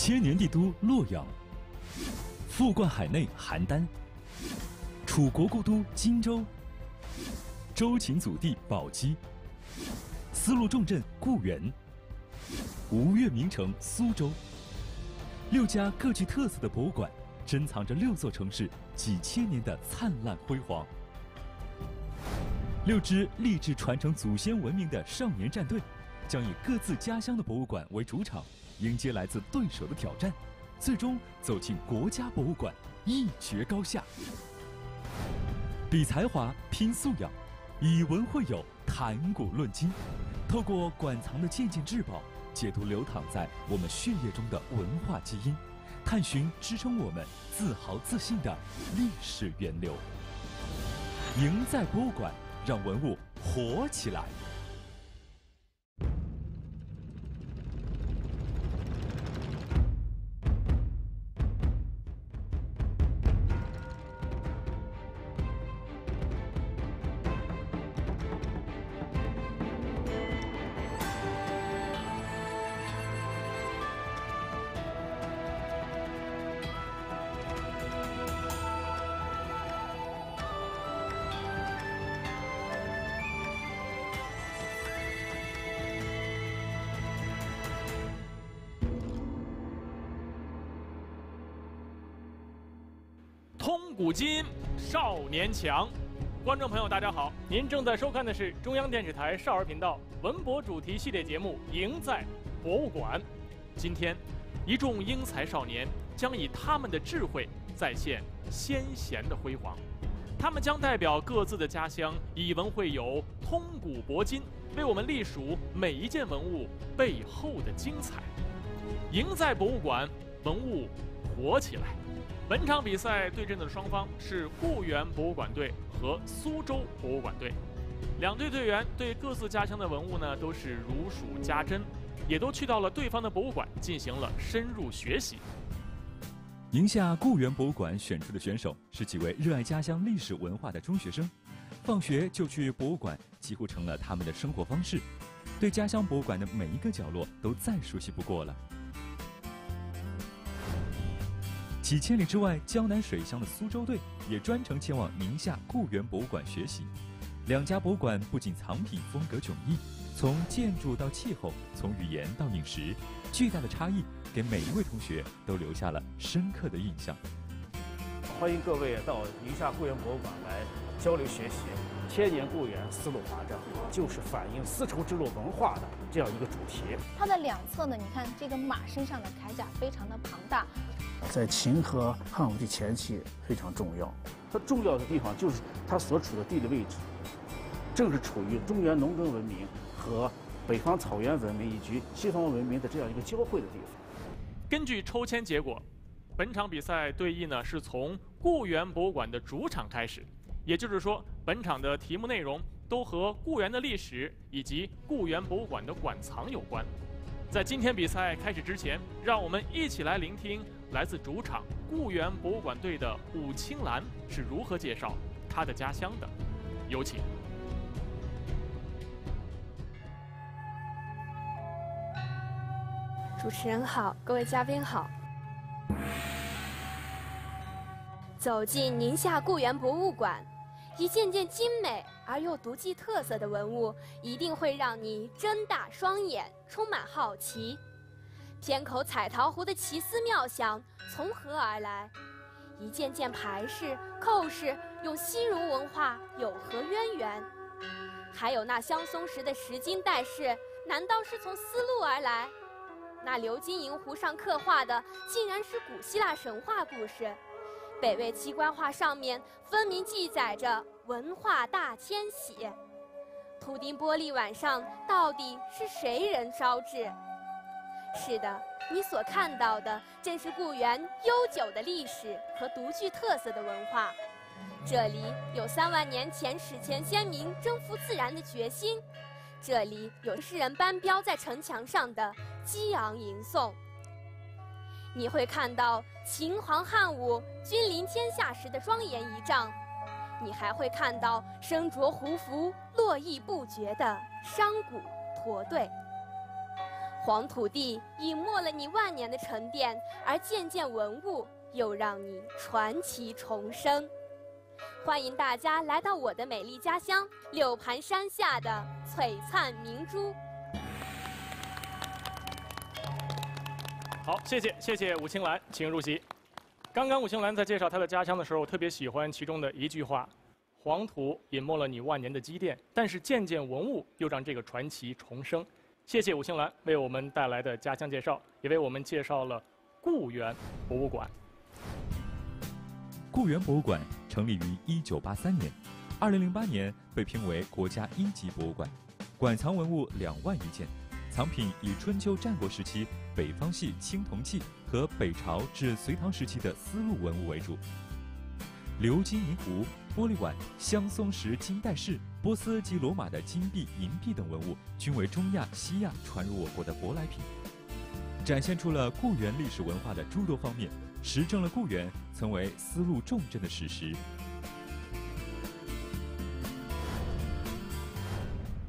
千年帝都洛阳，富冠海内邯郸，楚国故都荆州，周秦祖地宝鸡，丝路重镇固原，吴越名城苏州。六家各具特色的博物馆，珍藏着六座城市几千年的灿烂辉煌。六支立志传承祖先文明的少年战队，将以各自家乡的博物馆为主场，迎接来自对手的挑战，最终走进国家博物馆，一决高下。比才华，拼素养，以文会友，谈古论今。透过馆藏的件件至宝，解读流淌在我们血液中的文化基因，探寻支撑我们自豪自信的历史源流。赢在博物馆，让文物活起来。 通古今，少年强。观众朋友，大家好，您正在收看的是中央电视台少儿频道文博主题系列节目《赢在博物馆》。今天，一众英才少年将以他们的智慧再现先贤的辉煌。他们将代表各自的家乡，以文会友，通古博今，为我们历数每一件文物背后的精彩。赢在博物馆，文物活起来。 本场比赛对阵的双方是固原博物馆队和苏州博物馆队，两队队员对各自家乡的文物呢都是如数家珍，也都去到了对方的博物馆进行了深入学习。宁夏固原博物馆选出的选手是几位热爱家乡历史文化的中学生，放学就去博物馆几乎成了他们的生活方式，对家乡博物馆的每一个角落都再熟悉不过了。 几千里之外，江南水乡的苏州队也专程前往宁夏固原博物馆学习。两家博物馆不仅藏品风格迥异，从建筑到气候，从语言到饮食，巨大的差异给每一位同学都留下了深刻的印象。欢迎各位到宁夏固原博物馆来交流学习。千年固原，丝路华章，就是反映丝绸之路文化的这样一个主题。它的两侧呢，你看这个马身上的铠甲非常的庞大。 在秦和汉武帝前期非常重要，它重要的地方就是它所处的地理位置，正是处于中原农耕文明和北方草原文明以及西方文明的这样一个交汇的地方。根据抽签结果，本场比赛对弈呢是从固原博物馆的主场开始，也就是说，本场的题目内容都和固原的历史以及固原博物馆的馆藏有关。在今天比赛开始之前，让我们一起来聆听。 来自主场固原博物馆队的武青兰是如何介绍她的家乡的？有请。主持人好，各位嘉宾好。走进宁夏固原博物馆，一件件精美而又独具特色的文物，一定会让你睁大双眼，充满好奇。 天口彩陶壶的奇思妙想从何而来？一件件牌饰、扣饰用西戎文化有何渊源？还有那镶松石的石金带饰，难道是从丝路而来？那鎏金银壶上刻画的，竟然是古希腊神话故事。北魏鸡冠画上面分明记载着文化大迁徙。图钉玻璃碗上到底是谁人烧制？ 是的，你所看到的正是固原悠久的历史和独具特色的文化。这里有3万年前史前先民征服自然的决心，这里有诗人班标在城墙上的激昂吟诵。你会看到秦皇汉武君临天下时的庄严仪仗，你还会看到身着胡服络绎不绝的商贾驼队。黄土地隐没了你万年的沉淀，而件件文物又让你传奇重生。欢迎大家来到我的美丽家乡——六盘山下的璀璨明珠。 好，谢谢武青兰，请入席。刚刚武青兰在介绍她的家乡的时候，我特别喜欢其中的一句话：“黄土隐没了你万年的积淀，但是件件文物又让这个传奇重生。”谢谢武青兰为我们带来的家乡介绍，也为我们介绍了固原博物馆。固原博物馆成立于1983年，2008年被评为国家1级博物馆，馆藏文物2万余件。 藏品以春秋战国时期北方系青铜器和北朝至隋唐时期的丝路文物为主，鎏金银壶、玻璃碗、香松石金带饰、波斯及罗马的金币、银币等文物，均为中亚、西亚传入我国的舶来品，展现出了固原历史文化的诸多方面，实证了固原曾为丝路重镇的史实。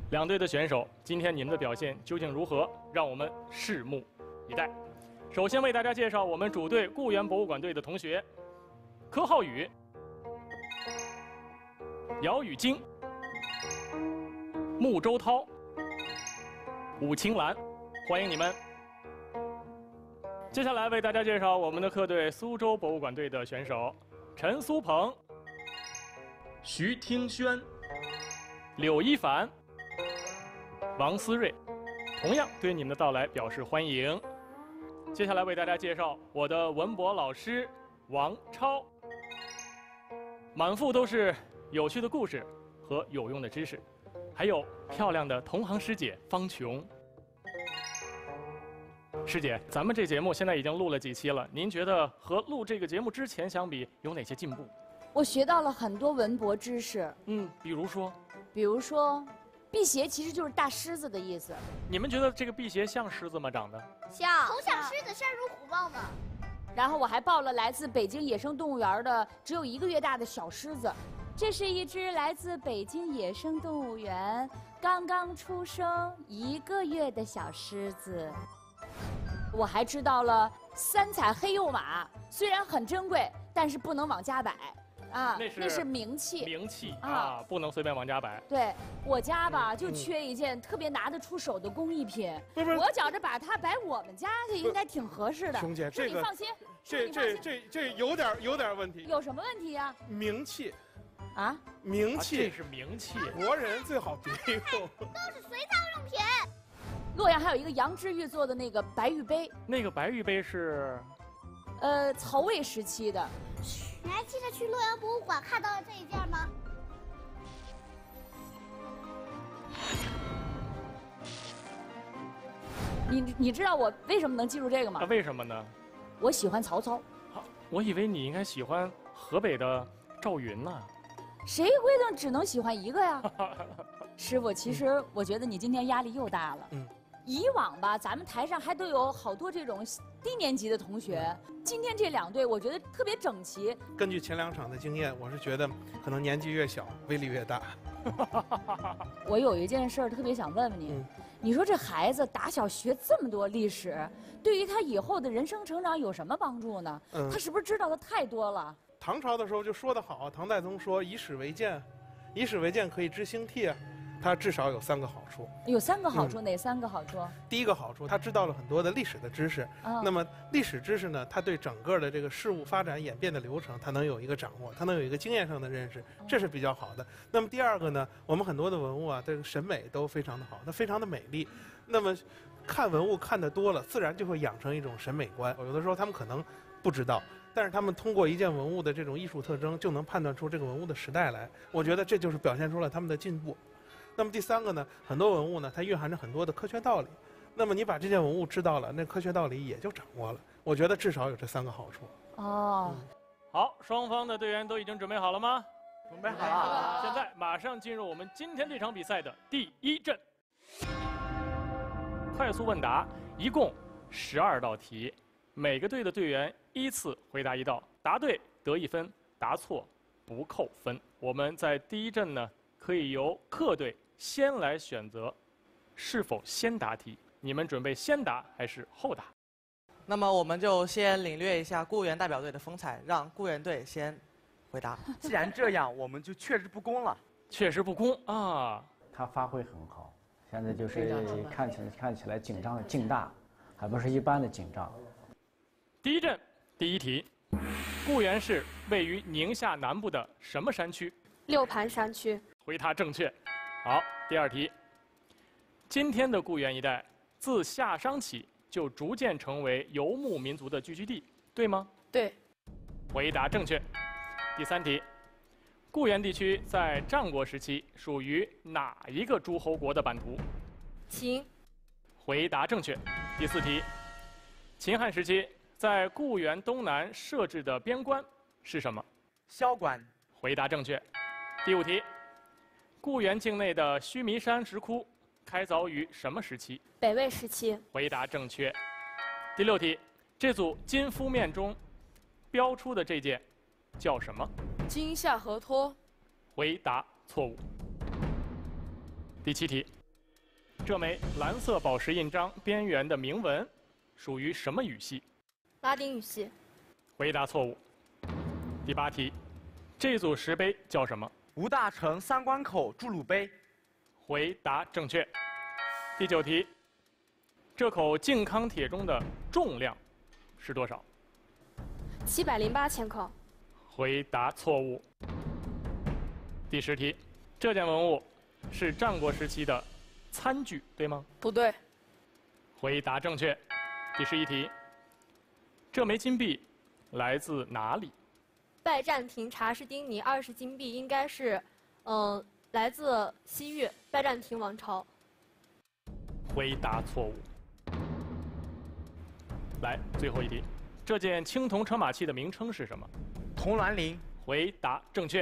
两队的选手，今天你们的表现究竟如何？让我们拭目以待。首先为大家介绍我们主队固原博物馆队的同学：柯浩宇、姚雨晶、穆周涛、武青兰，欢迎你们。接下来为大家介绍我们的客队苏州博物馆队的选手：陈苏鹏、徐听轩、柳一凡。 王思睿，同样对你们的到来表示欢迎。接下来为大家介绍我的文博老师王超，满腹都是有趣的故事和有用的知识，还有漂亮的同行师姐方琼。师姐，咱们这节目现在已经录了几期了，您觉得和录这个节目之前相比有哪些进步？我学到了很多文博知识。比如说。 辟邪其实就是大狮子的意思。你们觉得这个辟邪像狮子吗？长得像，头像狮子，身如虎豹嘛。然后我还抱了来自北京野生动物园的只有1个月大的小狮子。这是一只来自北京野生动物园刚刚出生1个月的小狮子。我还知道了三彩黑釉马，虽然很珍贵，但是不能往家摆。 啊，那是名器啊，不能随便往家摆。对我家吧，就缺一件特别拿得出手的工艺品。不是，我觉着把它摆我们家去应该挺合适的。熊姐，这个你放心，这有点问题。有什么问题呀？名气，啊，名气，这是名气，国人最好别用。都是随葬用品。洛阳还有一个羊脂玉做的那个白玉杯，那个白玉杯是，曹魏时期的。 你还记得去洛阳博物馆看到了这一件吗？你知道我为什么能记住这个吗？为什么呢？我喜欢曹操。啊，我以为你应该喜欢河北的赵云呢。谁规定只能喜欢一个呀？师傅，其实我觉得你今天压力又大了。嗯。 以往吧，咱们台上还都有好多这种低年级的同学。今天这2队，我觉得特别整齐。根据前2场的经验，我是觉得可能年纪越小，威力越大。我有一件事儿特别想问问你，你说这孩子打小学这么多历史，对于他以后的人生成长有什么帮助呢？他是不是知道的太多了？唐朝的时候就说得好，唐代宗说以史为鉴，以史为鉴可以知兴替啊。 它至少有3个好处，有3个好处，哪3个好处？第一个好处，他知道了很多的历史的知识。那么历史知识呢，他对整个的这个事物发展演变的流程，他能有一个掌握，他能有一个经验上的认识，这是比较好的。那么第二个呢，我们很多的文物啊，这个审美都非常的好，它非常的美丽。那么看文物看得多了，自然就会养成一种审美观。有的时候他们可能不知道。 但是他们通过一件文物的这种艺术特征，就能判断出这个文物的时代来。我觉得这就是表现出了他们的进步。那么第三个呢，很多文物呢，它蕴含着很多的科学道理。那么你把这件文物知道了，那科学道理也就掌握了。我觉得至少有这3个好处。哦，好，双方的队员都已经准备好了吗？准备好了。现在马上进入我们今天这场比赛的第1阵。快速问答，一共12道题。 每个队的队员依次回答1道，答对得1分，答错不扣分。我们在第1阵呢，可以由客队先来选择是否先答题，你们准备先打还是后打？那么我们就先领略一下固原代表队的风采，让固原队先回答。既然这样，我们就确实不攻了。确实不攻啊！他发挥很好，现在就是看起来紧张劲大，还不是一般的紧张。第一阵，第一题。 固原市位于宁夏南部的什么山区？六盘山区。回答正确。好，第二题。今天的固原一带，自夏商起就逐渐成为游牧民族的聚居地，对吗？对。回答正确。第三题。固原地区在战国时期属于哪一个诸侯国的版图？秦。回答正确。第四题。秦汉时期。 在固原东南设置的边关是什么？萧关。回答正确。第五题，固原境内的须弥山石窟开凿于什么时期？北魏时期。回答正确。第六题，这组金敷面中标出的这件叫什么？金夏河托。回答错误。第七题，这枚蓝色宝石印章边缘的铭文属于什么语系？ 拉丁语系，回答错误。第八题，这组石碑叫什么？吴大城三关口筑路碑。回答正确。第九题，这口靖康铁钟的重量是多少？708千克。回答错误。第十题，这件文物是战国时期的餐具，对吗？不对。回答正确。第十一题。 这枚金币来自哪里？拜占庭查士丁尼20金币应该是，来自西域拜占庭王朝。回答错误。来，最后一题，这件青铜车马器的名称是什么？铜銮铃。回答正确。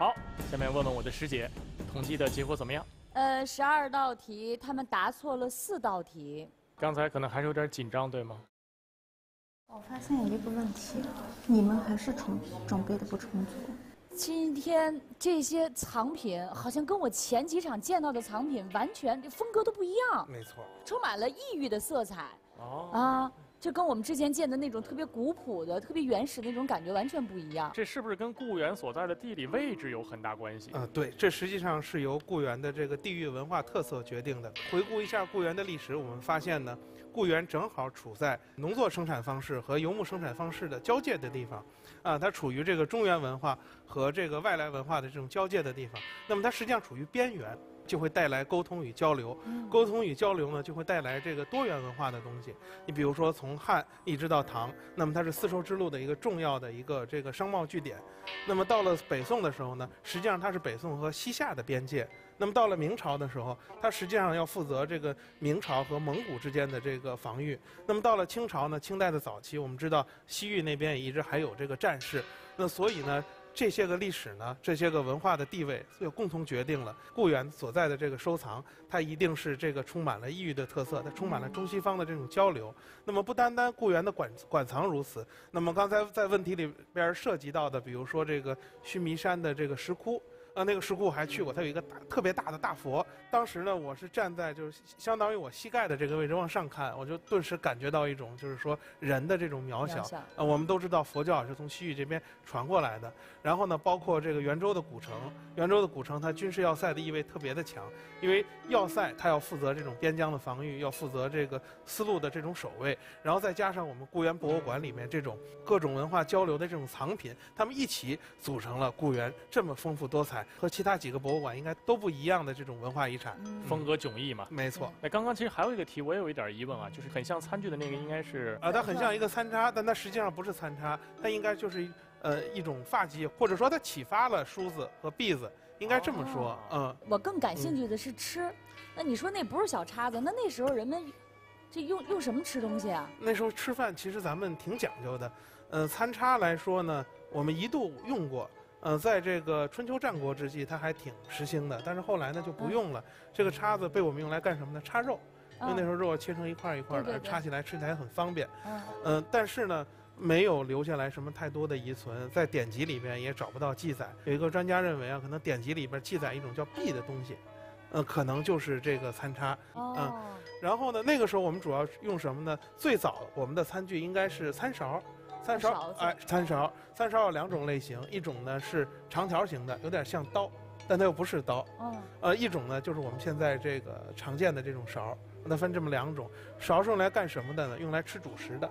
好，下面问问我的师姐，统计的结果怎么样？12道题，他们答错了4道题。刚才可能还是有点紧张，对吗？ 我发现有一个问题，你们还是准备的不充足。今天这些藏品好像跟我前几场见到的藏品完全这风格都不一样。没错，充满了异域的色彩。哦，啊，这跟我们之前见的那种特别古朴的、特别原始的那种感觉完全不一样。这是不是跟固原所在的地理位置有很大关系？对，这实际上是由固原的这个地域文化特色决定的。回顾一下固原的历史，我们发现呢。 固原正好处在农作生产方式和游牧生产方式的交界的地方，啊，它处于这个中原文化和这个外来文化的这种交界的地方。那么它实际上处于边缘，就会带来沟通与交流。沟通与交流呢，就会带来这个多元文化的东西。你比如说从汉一直到唐，那么它是丝绸之路的一个重要的一个这个商贸据点。那么到了北宋的时候呢，实际上它是北宋和西夏的边界。 那么到了明朝的时候，它实际上要负责这个明朝和蒙古之间的这个防御。那么到了清朝呢，清代的早期，我们知道西域那边也一直还有这个战事。那所以呢，这些个历史呢，这些个文化的地位，就共同决定了固原所在的这个收藏，它一定是这个充满了异域的特色，它充满了中西方的这种交流。那么不单单固原的馆藏如此，那么刚才在问题里边涉及到的，比如说这个须弥山的这个石窟。 那个石窟我还去过，它有一个特别大的大佛。当时呢，我是站在就是相当于我膝盖的这个位置往上看，我就顿时感觉到一种就是说人的这种渺小。我们都知道佛教是从西域这边传过来的。然后呢，包括这个袁州的古城，袁州的古城它军事要塞的意味特别的强，因为要塞它要负责这种边疆的防御，要负责这个丝路的这种守卫。然后再加上我们固原博物馆里面这种各种文化交流的这种藏品，它们一起组成了固原这么丰富多彩。 和其他几个博物馆应该都不一样的这种文化遗产，风格迥异嘛。没错。那刚刚其实还有一个题，我也有一点疑问啊，就是很像餐具的那个应该是它很像一个餐叉，但它实际上不是餐叉，它应该就是一种发髻，或者说它启发了梳子和篦子，应该这么说。嗯。我更感兴趣的是吃，那你说那不是小叉子，那时候人们这用什么吃东西啊？那时候吃饭其实咱们挺讲究的，餐叉来说呢，我们一度用过。 在这个春秋战国之际，它还挺时兴的，但是后来呢就不用了。这个叉子被我们用来干什么呢？叉肉，因为那时候肉切成一块一块的，叉起来吃起来很方便。但是呢，没有留下来什么太多的遗存，在典籍里边也找不到记载。有一个专家认为啊，可能典籍里边记载一种叫“篦”的东西，可能就是这个餐叉。然后呢，那个时候我们主要用什么呢？最早我们的餐具应该是餐勺。 餐勺有两种类型，一种呢是长条形的，有点像刀，但它又不是刀。一种呢就是我们现在这个常见的这种勺，那分这么两种。勺是用来干什么的呢？用来吃主食的。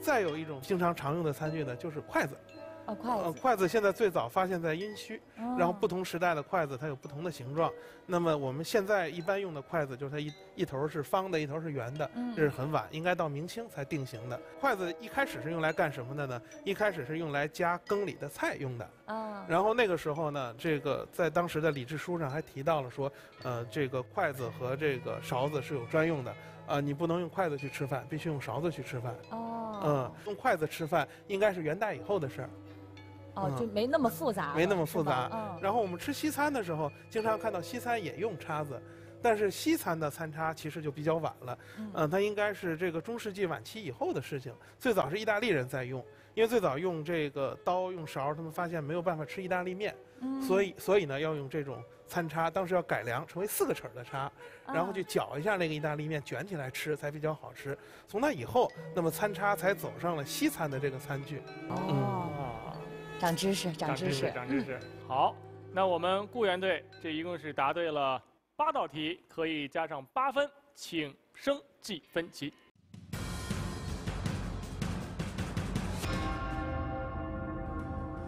再有一种经常常用的餐具呢，就是筷子。筷子现在最早发现在殷墟，然后不同时代的筷子它有不同的形状。那么我们现在一般用的筷子，就是它一头是方的，一头是圆的，这是很晚，应该到明清才定型的。筷子一开始是用来干什么的呢？一开始是用来夹羹里的菜用的。然后那个时候呢，这个在当时的礼制书上还提到了说，这个筷子和这个勺子是有专用的。 你不能用筷子去吃饭，必须用勺子去吃饭。用筷子吃饭应该是元代以后的事儿。就没那么复杂。没那么复杂。然后我们吃西餐的时候，经常看到西餐也用叉子，但是西餐的餐叉其实就比较晚了。它应该是这个中世纪晚期以后的事情。最早是意大利人在用，因为最早用这个刀、用勺，他们发现没有办法吃意大利面，所以呢要用这种。 餐叉当时要改良成为4个齿的叉，然后去搅一下那个意大利面，卷起来吃才比较好吃。从那以后，那么餐叉才走上了西餐的这个餐具。长知识，长知识，长知识。好，那我们固原队这一共是答对了8道题，可以加上8分，请升计分题。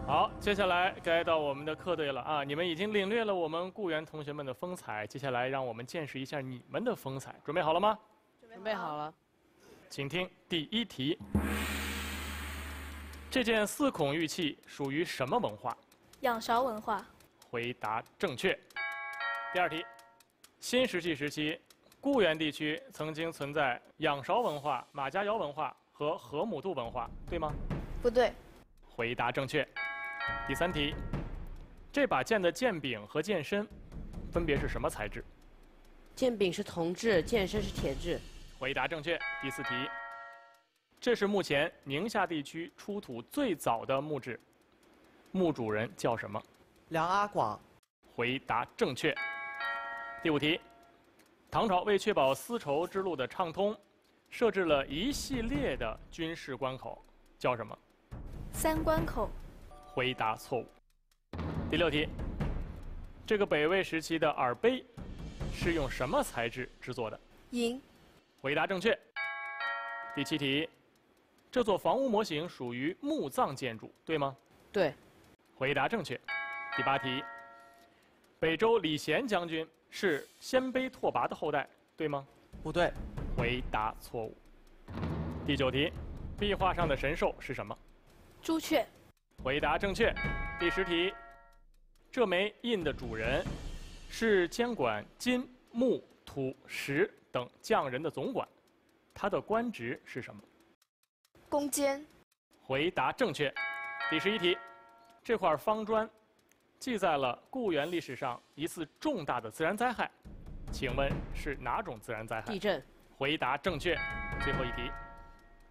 好，接下来该到我们的客队了啊！你们已经领略了我们固原同学们的风采，接下来让我们见识一下你们的风采。准备好了吗？准备好了。请听第1题。这件4孔玉器属于什么文化？仰韶文化。回答正确。第2题，新石器时期，固原地区曾经存在仰韶文化、马家窑文化和河姆渡文化，对吗？不对。回答正确。 第3题，这把剑的剑柄和剑身分别是什么材质？剑柄是铜制，剑身是铁制。回答正确。第4题，这是目前宁夏地区出土最早的木质，墓主人叫什么？梁阿广。回答正确。第5题，唐朝为确保丝绸之路的畅通，设置了一系列的军事关口，叫什么？3关口。 回答错误。第6题，这个北魏时期的耳杯是用什么材质制作的？银。回答正确。第7题，这座房屋模型属于墓葬建筑，对吗？对。回答正确。第8题，北周李贤将军是鲜卑拓跋的后代，对吗？不对。回答错误。第9题，壁画上的神兽是什么？朱雀。 回答正确。第10题，这枚印的主人是监管金、木、土、石等匠人的总管，他的官职是什么？工监。回答正确。第11题，这块方砖记载了固原历史上一次重大的自然灾害，请问是哪种自然灾害？地震。回答正确。最后1题，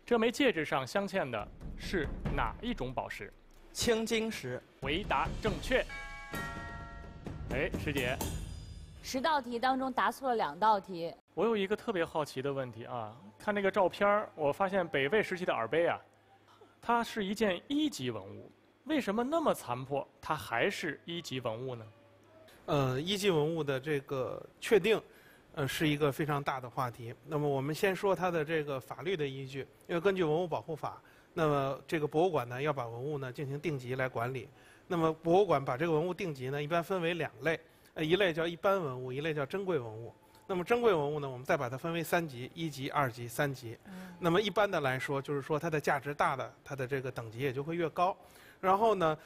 这枚戒指上镶嵌的是哪一种宝石？ 青金石，回答正确。哎，师姐，10道题当中答错了2道题。我有一个特别好奇的问题啊，看这个照片我发现北魏时期的耳杯啊，它是一件1级文物，为什么那么残破，它还是1级文物呢？1级文物的这个确定。 是一个非常大的话题。那么我们先说它的这个法律的依据，因为根据文物保护法，那么这个博物馆呢要把文物呢进行定级来管理。那么博物馆把这个文物定级呢，一般分为2类，一类叫一般文物，一类叫珍贵文物。那么珍贵文物呢，我们再把它分为3级：1级、2级、3级。那么一般的来说，就是说它的价值大的，它的这个等级也就会越高。 然后呢，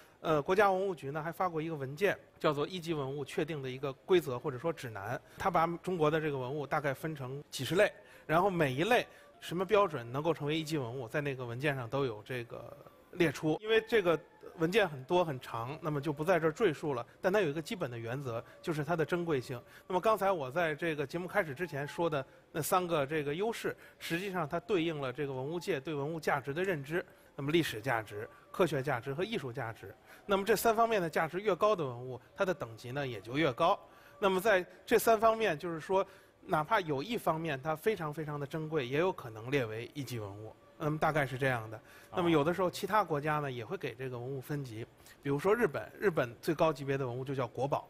国家文物局呢还发过一个文件，叫做1级文物确定的一个规则或者说指南。它把中国的这个文物大概分成几十类，然后每一类什么标准能够成为1级文物，在那个文件上都有这个列出。因为这个文件很多很长，那么就不在这儿赘述了。但它有一个基本的原则，就是它的珍贵性。那么刚才我在这个节目开始之前说的那3个这个优势，实际上它对应了这个文物界对文物价值的认知。 那么历史价值、科学价值和艺术价值，那么这3方面的价值越高的文物，它的等级呢也就越高。那么在这3方面，就是说，哪怕有一方面它非常非常的珍贵，也有可能列为一级文物。那么大概是这样的。那么有的时候其他国家呢也会给这个文物分级，比如说日本，日本最高级别的文物就叫国宝，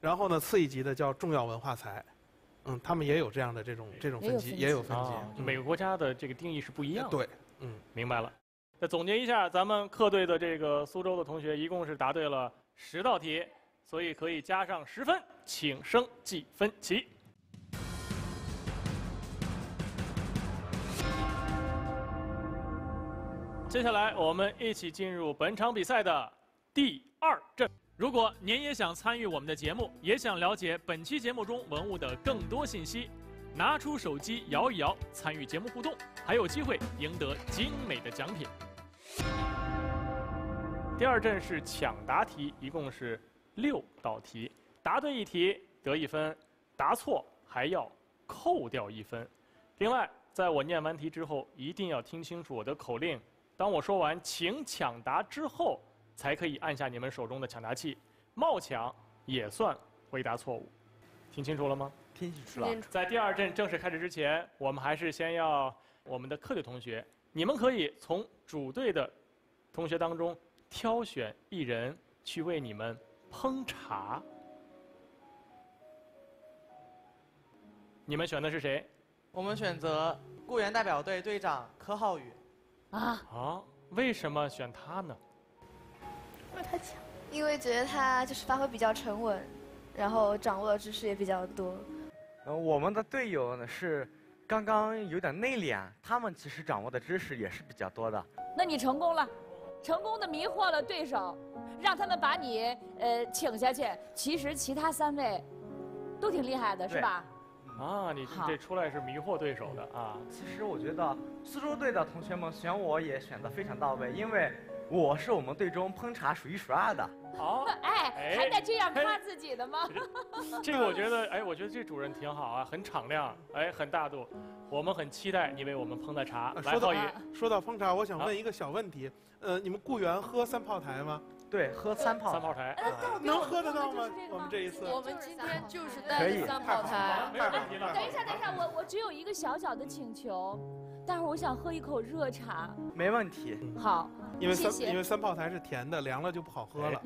然后呢次一级的叫重要文化财。 他们也有这样的这种分级，也有分级。每个国家的这个定义是不一样的。对，明白了。那总结一下，咱们客队的这个苏州的同学一共是答对了10道题，所以可以加上10分，请升计分题。接下来我们一起进入本场比赛的第2阵。 如果您也想参与我们的节目，也想了解本期节目中文物的更多信息，拿出手机摇一摇，参与节目互动，还有机会赢得精美的奖品。第2阵是抢答题，一共是6道题，答对1题得1分，答错还要扣掉1分。另外，在我念完题之后，一定要听清楚我的口令，当我说完“请抢答”之后， 才可以按下你们手中的抢答器，冒抢也算回答错误，听清楚了吗？听清楚了。在第2阵正式开始之前，我们还是先要我们的客队同学，你们可以从主队的同学当中挑选一人去为你们烹茶。你们选的是谁？我们选择固原代表队队长柯浩宇。啊？为什么选他呢？ 因为他强，因为觉得他就是发挥比较沉稳，然后掌握的知识也比较多。我们的队友呢是刚刚有点内敛，他们其实掌握的知识也是比较多的。那你成功了，成功的迷惑了对手，让他们把你请下去。其实其他3位都挺厉害的，是吧？啊，你这出来是迷惑对手的啊。其实我觉得苏州队的同学们选我也选得非常到位，因为 我是我们队中烹茶数1数2的。哦，哎，还得这样夸自己的吗？这个我觉得，哎，我觉得这主任挺好啊，很敞亮，哎，很大度。我们很期待你为我们烹的茶。来，浩宇，说到烹茶，我想问一个小问题，你们固原喝3炮台吗？对，喝3炮。3炮台。能喝得到吗？我们这一次，我们今天就是带着3炮台。没有问题了。等一下，等一下，我只有一个小小的请求。 待会儿我想喝一口热茶，没问题。好，因为3炮台是甜的，凉了就不好喝了。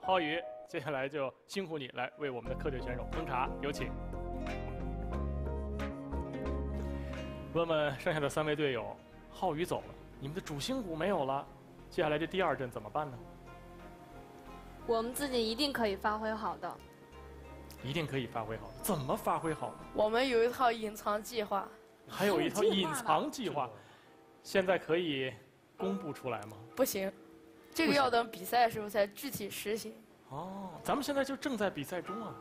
浩宇，接下来就辛苦你来为我们的客队选手烹茶，有请。问问剩下的3位队友，浩宇走了，你们的主心骨没有了，接下来这第2阵怎么办呢？我们自己一定可以发挥好的。一定可以发挥好，怎么发挥好呢？我们有一套隐藏计划。 还有一套隐藏计划，现在可以公布出来吗？不行，这个要等比赛的时候才具体实行。哦，咱们现在就正在比赛中啊。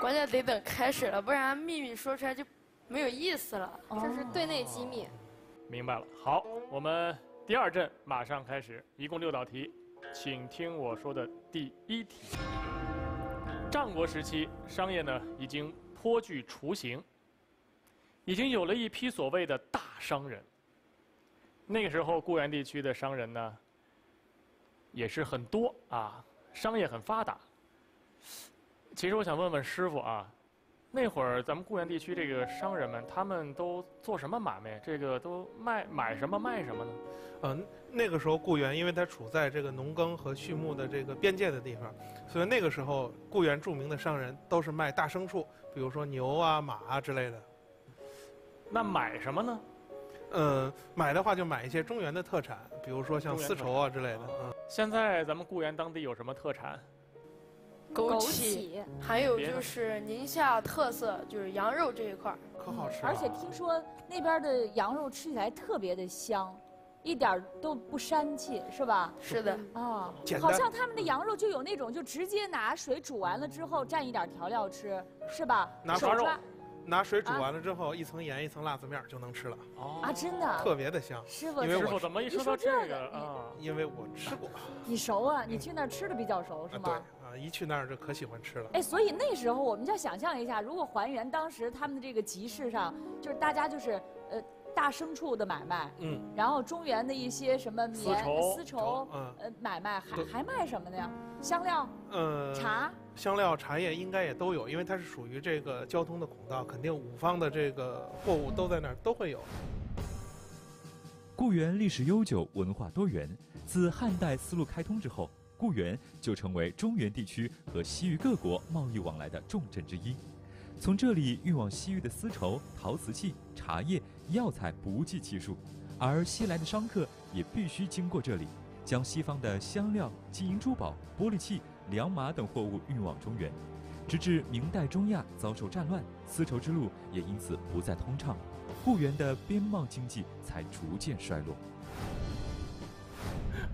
关键得等开始了，不然秘密说出来就没有意思了。这是队内机密。明白了。好，我们第2阵马上开始，一共6道题，请听我说的第1题。战国时期，商业呢已经颇具雏形。 已经有了一批所谓的大商人。那个时候，固原地区的商人呢，也是很多啊，商业很发达。其实我想问问师傅啊，那会儿咱们固原地区这个商人们，他们都做什么买卖？这个都买什么卖什么呢？那个时候固原，因为它处在这个农耕和畜牧的这个边界的地方，所以那个时候固原著名的商人都是卖大牲畜，比如说牛啊、马啊之类的。 那买什么呢？买的话就买一些中原的特产，比如说像丝绸啊之类的。现在咱们固原当地有什么特产？枸杞，还有就是宁夏特色就是羊肉这一块，可好吃了。而且听说那边的羊肉吃起来特别的香，一点都不膻气，是吧？是的。啊，好像他们的羊肉就有那种就直接拿水煮完了之后蘸一点调料吃，是吧？拿烧肉。 拿水煮完了之后，一层盐一层辣子面就能吃了。啊，真的，特别的香。师傅，师傅怎么一说到这个啊？因为我吃过。你熟啊？你去那儿吃的比较熟是吗？对啊，一去那儿就可喜欢吃了。哎，所以那时候我们就想象一下，如果还原当时他们的这个集市上，就是大家就是大牲畜的买卖，然后中原的一些什么棉、丝绸买卖，还卖什么呢？香料，茶。香料、茶叶应该也都有，因为它是属于这个交通的孔道，肯定五方的这个货物都在那儿都会有。固原历史悠久，文化多元。自汉代丝路开通之后，固原就成为中原地区和西域各国贸易往来的重镇之一。从这里运往西域的丝绸、陶瓷器、茶叶、药材不计其数，而西来的商客也必须经过这里，将西方的香料、金银珠宝、玻璃器、 良马等货物运往中原，直至明代中亚遭受战乱，丝绸之路也因此不再通畅，固原的边贸经济才逐渐衰落。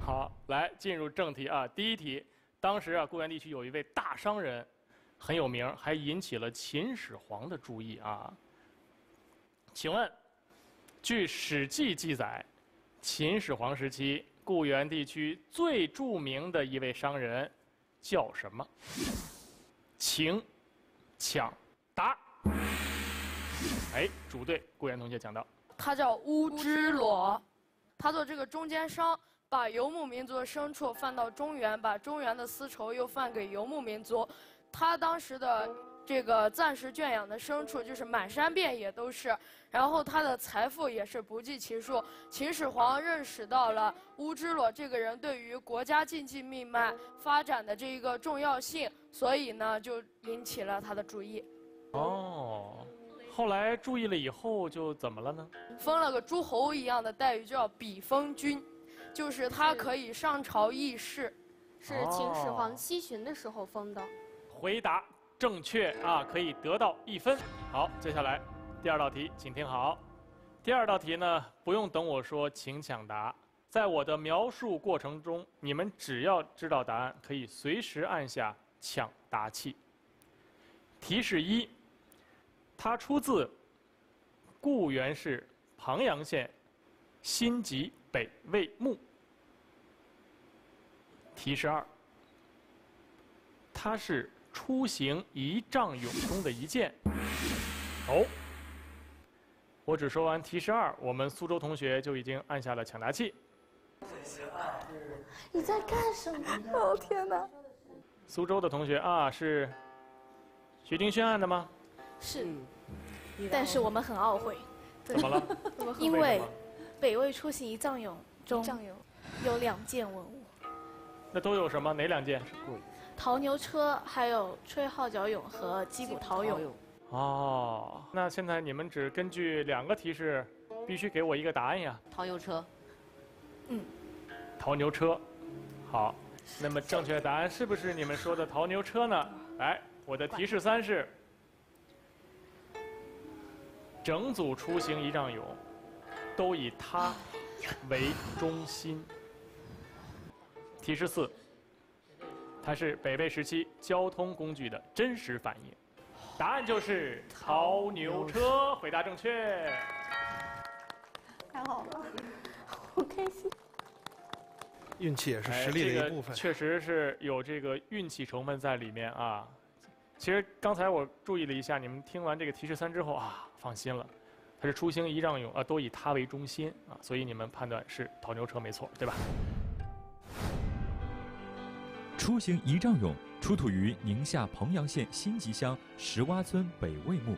好，来进入正题啊。第一题，当时啊，固原地区有一位大商人，很有名，还引起了秦始皇的注意啊。请问，据《史记》记载，秦始皇时期固原地区最著名的一位商人 叫什么？请抢答。哎，主队顾源同学讲到，他叫乌支罗，他做这个中间商，把游牧民族的牲畜贩到中原，把中原的丝绸又贩给游牧民族。他当时的这个暂时圈养的牲畜就是满山遍野都是，然后他的财富也是不计其数。秦始皇认识到了 乌支罗这个人对于国家经济命脉发展的这一个重要性，所以呢就引起了他的注意。哦，后来注意了以后就怎么了呢？封了个诸侯一样的待遇，叫比封君，就是他可以上朝议事。是秦始皇西巡的时候封的。回答正确啊，可以得到1分。好，接下来第二道题，请听好。第二道题呢，不用等我说，请抢答。 在我的描述过程中，你们只要知道答案，可以随时按下抢答器。提示1，它出自固原市庞阳县辛集北魏墓。提示2，它是出行仪仗俑中的一件。哦， 我只说完提示2，我们苏州同学就已经按下了抢答器。 你在干什么？哦天哪！苏州的同学啊，是徐泾轩案的吗？是，但是我们很懊悔。怎么了？因为北魏出行仪仗俑中有2件文物。那都有什么？哪2件？牦牛车，还有吹号角俑和击鼓陶俑。哦，那现在你们只根据2个提示，必须给我一个答案呀。牦牛车。 嗯，牦牛车，好，那么正确答案是不是你们说的牦牛车呢？来，我的提示3是，整组出行仪仗俑都以它为中心。提示4，它是北魏时期交通工具的真实反应。答案就是牦牛车，回答正确。太好了。 好开心，运气也是实力的一部分。确实是有这个运气成分在里面啊。其实刚才我注意了一下，你们听完这个提示3之后啊，放心了，它是出行仪仗俑啊，都以它为中心啊，所以你们判断是牦牛车没错，对吧？出行仪仗俑出土于宁夏彭阳县辛集乡石洼村北魏墓，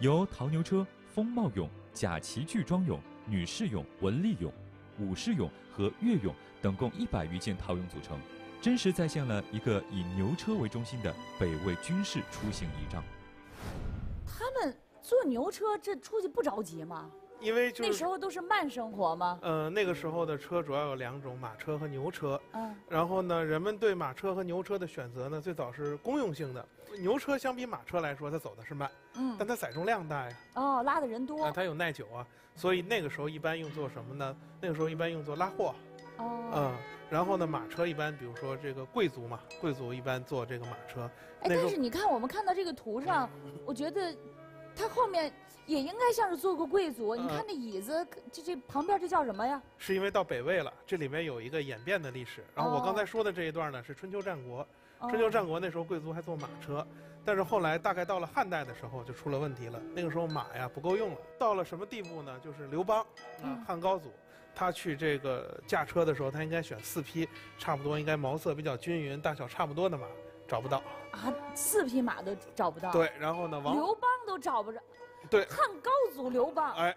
由牦牛车、风帽俑、甲旗具装俑、女士俑、文丽俑、 武士俑和乐俑等共100余件陶俑组成，真实再现了一个以牛车为中心的北魏军事出行仪仗。他们坐牛车这出去不着急吗？因为就是、那时候都是慢生活吗？那个时候的车主要有2种，马车和牛车。嗯。然后呢，人们对马车和牛车的选择呢，最早是公用性的。牛车相比马车来说，它走的是慢，嗯，但它载重量大呀。哦，拉的人多。啊，它有耐久啊，所以那个时候一般用作什么呢？那个时候一般用作拉货。哦。嗯，然后呢，马车一般，比如说这个贵族嘛，贵族一般坐这个马车。哎，但是你看，我们看到这个图上，我觉得 它后面也应该像是坐过贵族，你看那椅子，这旁边这叫什么呀？是因为到北魏了，这里面有一个演变的历史。然后我刚才说的这一段呢，是春秋战国。春秋战国那时候贵族还坐马车，但是后来大概到了汉代的时候就出了问题了。那个时候马呀不够用了，到了什么地步呢？就是刘邦啊，汉高祖，他去这个驾车的时候，他应该选4匹，差不多应该毛色比较均匀、大小差不多的马。找不到啊，4匹马都找不到。对，然后呢，刘邦都找不着。对，汉高祖刘邦。哎，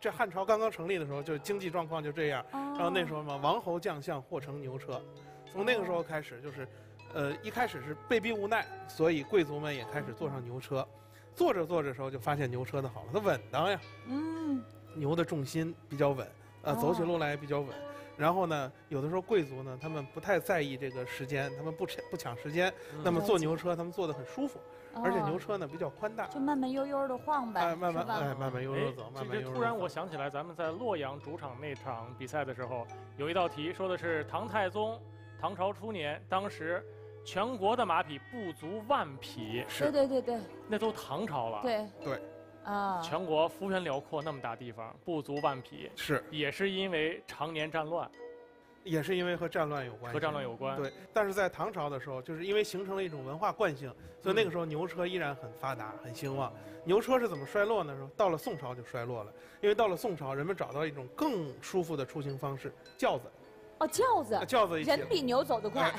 这汉朝刚刚成立的时候，就是经济状况就这样。哦、然后那时候嘛，王侯将相或乘牛车，从那个时候开始就是，一开始是被逼无奈，所以贵族们也开始坐上牛车。坐着坐着的时候就发现牛车的好了，它稳当呀。嗯。牛的重心比较稳，走起路来也比较稳。哦，然后呢，有的时候贵族呢，他们不太在意这个时间，他们不抢时间，那么坐牛车，他们坐得很舒服，而且牛车呢比较宽大，就慢慢悠悠的晃呗，哎，慢慢悠悠走，慢慢悠悠。突然我想起来，咱们在洛阳主场那场比赛的时候，有一道题说的是唐太宗，唐朝初年，当时全国的马匹不足10000匹，对对对对，那都唐朝了，对对。啊，全国幅员辽阔，那么大地方不足10000匹，是也是因为常年战乱，也是因为和战乱有关，和战乱有关。对，但是在唐朝的时候，就是因为形成了一种文化惯性，所以那个时候牛车依然很发达、很兴旺。牛车是怎么衰落呢？到了宋朝就衰落了，因为到了宋朝，人们找到一种更舒服的出行方式——轿子。哦，轿子，轿子人比牛走得快，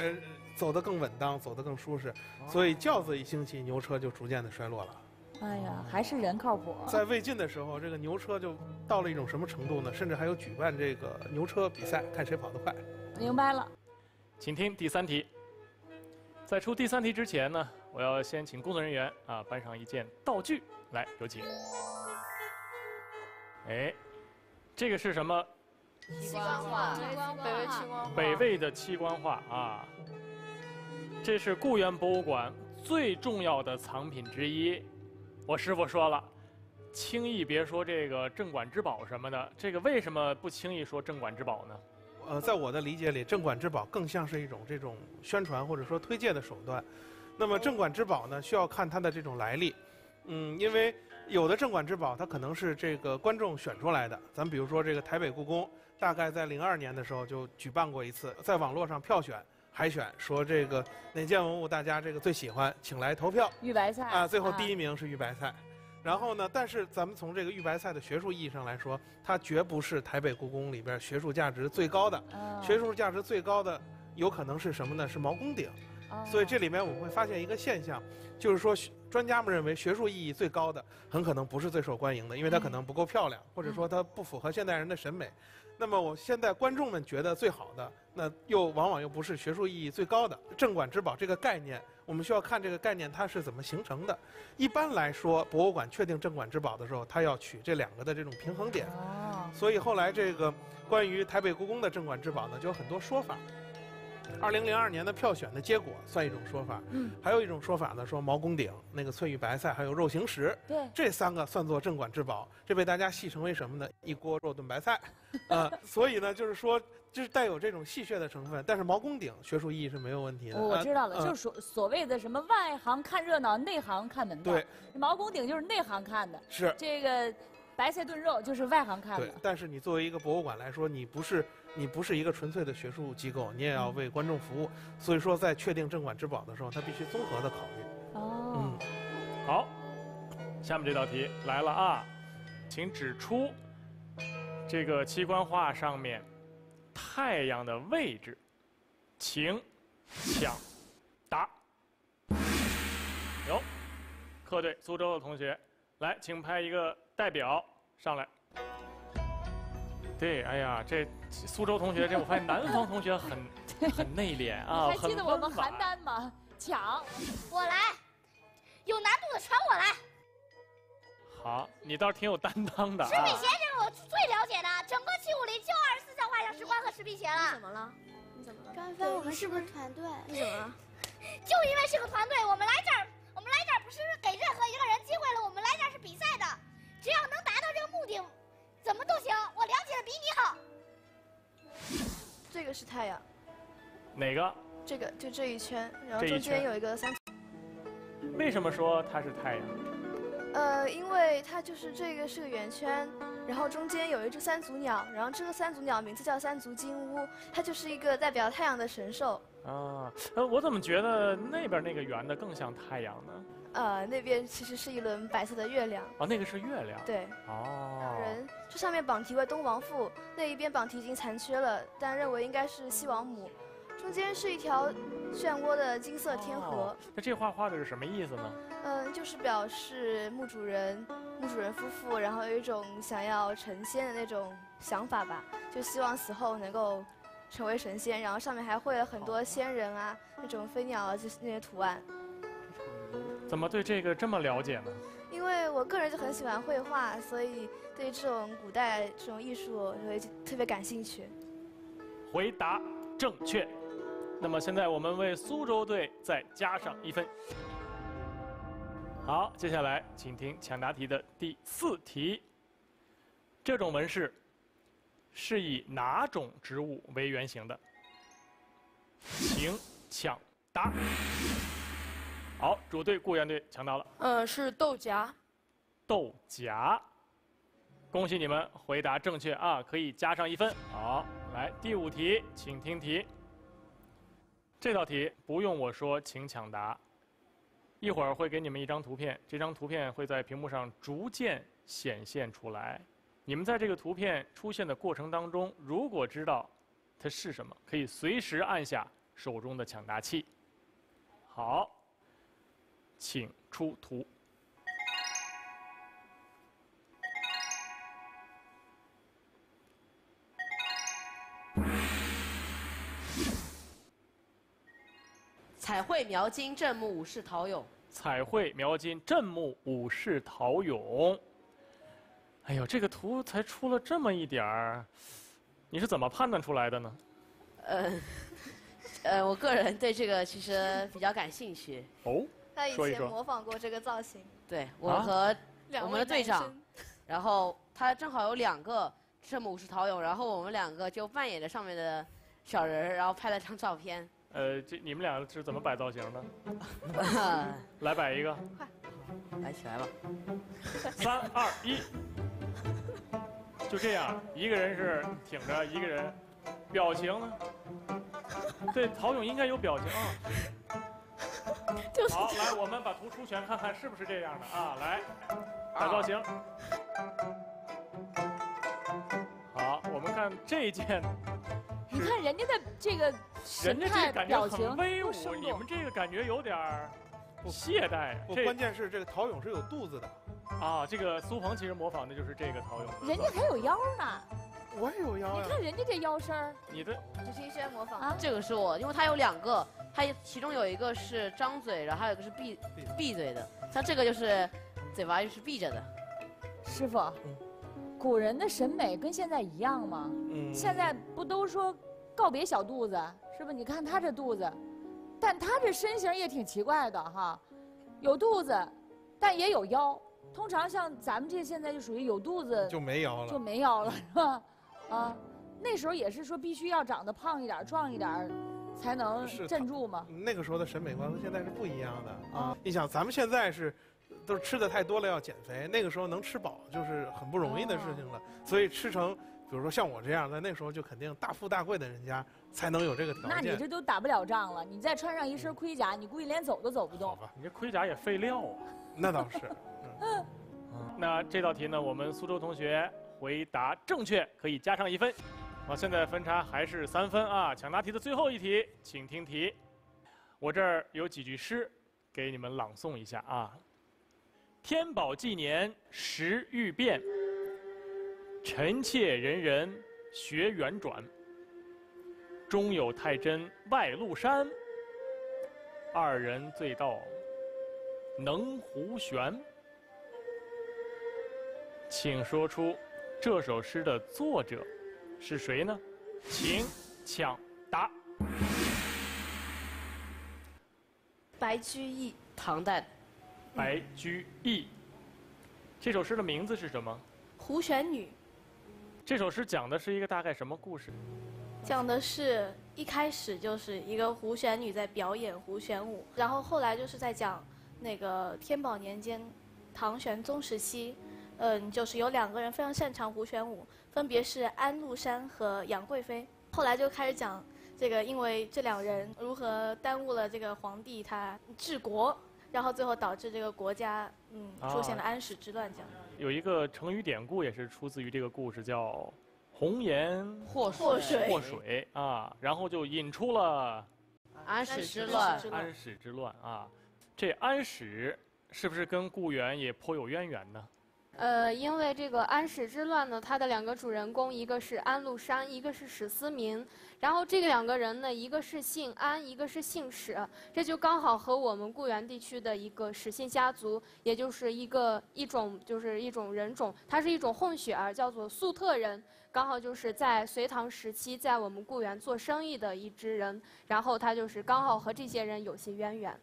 走得更稳当，走得更舒适，所以轿子一兴起，牛车就逐渐的衰落了。哎呀，还是人靠谱。在魏晋的时候，这个牛车就到了一种什么程度呢？甚至还有举办这个牛车比赛，看谁跑得快。明白了，请听第三题。在出第三题之前呢，我要先请工作人员啊搬上一件道具来，有请。哎，这个是什么？七官画，北魏的七官画啊。这是故园博物馆最重要的藏品之一。我师傅说了，轻易别说这个镇馆之宝什么的。这个为什么不轻易说镇馆之宝呢？在我的理解里，镇馆之宝更像是一种这种宣传或者说推介的手段。那么镇馆之宝呢，需要看它的这种来历。嗯，因为有的镇馆之宝它可能是这个观众选出来的。咱们比如说这个台北故宫，大概在02年的时候就举办过一次，在网络上票选。海选说这个哪件文物大家这个最喜欢，请来投票。玉白菜啊，最后第一名是玉白菜。然后呢，但是咱们从这个玉白菜的学术意义上来说，它绝不是台北故宫里边学术价值最高的。学术价值最高的有可能是什么呢？是毛公鼎。所以这里面我们会发现一个现象，就是说专家们认为学术意义最高的，很可能不是最受欢迎的，因为它可能不够漂亮，或者说它不符合现代人的审美。那么我现在观众们觉得最好的，那往往又不是学术意义最高的。镇馆之宝这个概念，我们需要看这个概念它是怎么形成的。一般来说，博物馆确定镇馆之宝的时候，它要取这两个的这种平衡点。所以后来这个关于台北故宫的镇馆之宝呢，就有很多说法。2002年的票选的结果算一种说法，还有一种说法呢，说毛公鼎、那个翠玉白菜还有肉形石，对，这3个算作镇馆之宝，这被大家戏称为什么呢？一锅肉炖白菜，所以呢，就是说，就是带有这种戏谑的成分。但是毛公鼎学术意义是没有问题的。我知道了，就是所谓的什么外行看热闹，内行看门道。对，毛公鼎就是内行看的，是这个白菜炖肉就是外行看的。对，但是你作为一个博物馆来说，你不是一个纯粹的学术机构，你也要为观众服务。所以说，在确定镇馆之宝的时候，它必须综合的考虑。哦，嗯，好，下面这道题来了啊，请指出这个七官画上面太阳的位置，请抢答。有，客队苏州的同学，来，请派一个代表上来。对，哎呀，这苏州同学，这我发现南方同学很内敛啊，还记得我们邯郸吗？抢，我来，有难度的全我来。好，你倒是挺有担当的。石壁鞋这是我最了解的，整个750就24项画像石棺和石壁鞋了。你怎么了？张一帆，我们是不是团队？你怎么了？就因为是个团队，我们来这儿不是给任何一个人机会了，我们来这儿是比赛的，只要能达到这个目的。怎么都行，我了解的比你好。这个是太阳，哪个？这个就这一圈，然后中间有一个三。为什么说它是太阳？因为它就是这个是个圆圈，然后中间有一只三足鸟，然后这个三足鸟名字叫三足金乌，它就是一个代表太阳的神兽。啊，我怎么觉得那边那个圆的更像太阳呢？那边其实是一轮白色的月亮。哦，那个是月亮。对。哦。人这上面绑题为东王父，那一边绑题已经残缺了，但认为应该是西王母。中间是一条漩涡的金色天河。那这画画的是什么意思呢？就是表示墓主人夫妇，然后有一种想要成仙的那种想法吧，就希望死后能够成为神仙。然后上面还绘了很多仙人啊，那种飞鸟啊，那些图案。怎么对这个这么了解呢？ 因为我个人就很喜欢绘画，所以对这种古代这种艺术会特别感兴趣。回答正确。那么现在我们为苏州队再加上1分。好，接下来请听抢答题的第4题。这种纹饰是以哪种植物为原型的？请抢答。 好，主队、顾源队抢到了。是豆荚。豆荚，恭喜你们回答正确啊，可以加上1分。好，来第5题，请听题。这道题不用我说，请抢答。一会儿会给你们一张图片，这张图片会在屏幕上逐渐显现出来。你们在这个图片出现的过程当中，如果知道它是什么，可以随时按下手中的抢答器。好。 请出图。彩绘描金镇墓武士陶俑。彩绘描金镇墓武士陶俑。哎呦，这个图才出了这么一点儿，你是怎么判断出来的呢？我个人对这个其实比较感兴趣。哦。 他以前模仿过这个造型，对我和我们的队长，然后他正好有2个镇墓武士陶俑，然后我们2个就扮演着上面的小人然后拍了张照片。这你们俩是怎么摆造型的？来摆一个，快，来起来吧！3、2、1，就这样，一个人是挺着，一个人，表情呢？对，陶俑应该有表情啊。 就是、好，来，我们把图出全，看看是不是这样的啊！来，打造型。好，我们看这一件。你看人家的这个神态表情，人家这感觉很威武，你们这个感觉有点懈怠。关键是这个陶俑是有肚子的。啊，这个苏鹏其实模仿的就是这个陶俑。人家还有腰呢。 我也有腰、啊。你看人家这腰身儿。你的。主持人先模仿。啊、这个是我，因为他有2个，他其中有一个是张嘴，然后还有一个是闭嘴的。像这个就是嘴巴就是闭着的。师傅，古人的审美跟现在一样吗？嗯。现在不都说告别小肚子，是不？你看他这肚子，但他这身形也挺奇怪的哈，有肚子，但也有腰。通常像咱们这现在就属于有肚子就没腰了，就没腰了，是吧？ 啊，那时候也是说必须要长得胖一点、壮一点，才能镇住嘛。那个时候的审美观和现在是不一样的啊！你想，咱们现在是都是吃的太多了要减肥，那个时候能吃饱就是很不容易的事情了。所以吃成，比如说像我这样，在那时候就肯定大富大贵的人家才能有这个条件。那你这都打不了仗了，你再穿上一身盔甲，你估计连走都走不动。好吧，你这盔甲也废料啊。那倒是。嗯。那这道题呢，我们苏州同学。 回答正确，可以加上1分。好，现在分差还是3分啊！抢答题的最后一题，请听题。我这儿有几句诗，给你们朗诵一下啊。天宝纪年时欲变，臣妾人人学圆转。中有太真外麓山，二人醉道能胡旋。请说出。 这首诗的作者是谁呢？请抢答。白居易，唐代。白居易，这首诗的名字是什么？胡旋女。这首诗讲的是一个大概什么故事？讲的是一开始就是一个胡旋女在表演胡旋舞，然后后来就是在讲那个天宝年间，唐玄宗时期。 就是有2个人非常擅长胡旋舞，分别是安禄山和杨贵妃。后来就开始讲这个，因为这2人如何耽误了这个皇帝他治国，然后最后导致这个国家出现了安史之乱。这样有一个成语典故也是出自于这个故事，叫红颜祸水啊，然后就引出了安史之乱。安史之乱啊，这安史是不是跟顾源也颇有渊源呢？因为这个安史之乱呢，它的两个主人公，一个是安禄山，一个是史思明。然后这两个人呢，一个是姓安，一个是姓史，这就刚好和我们固原地区的一个史姓家族，也就是一种人种，它是一种混血儿，叫做粟特人，刚好就是在隋唐时期在我们固原做生意的一支人，然后他就是刚好和这些人有些渊源。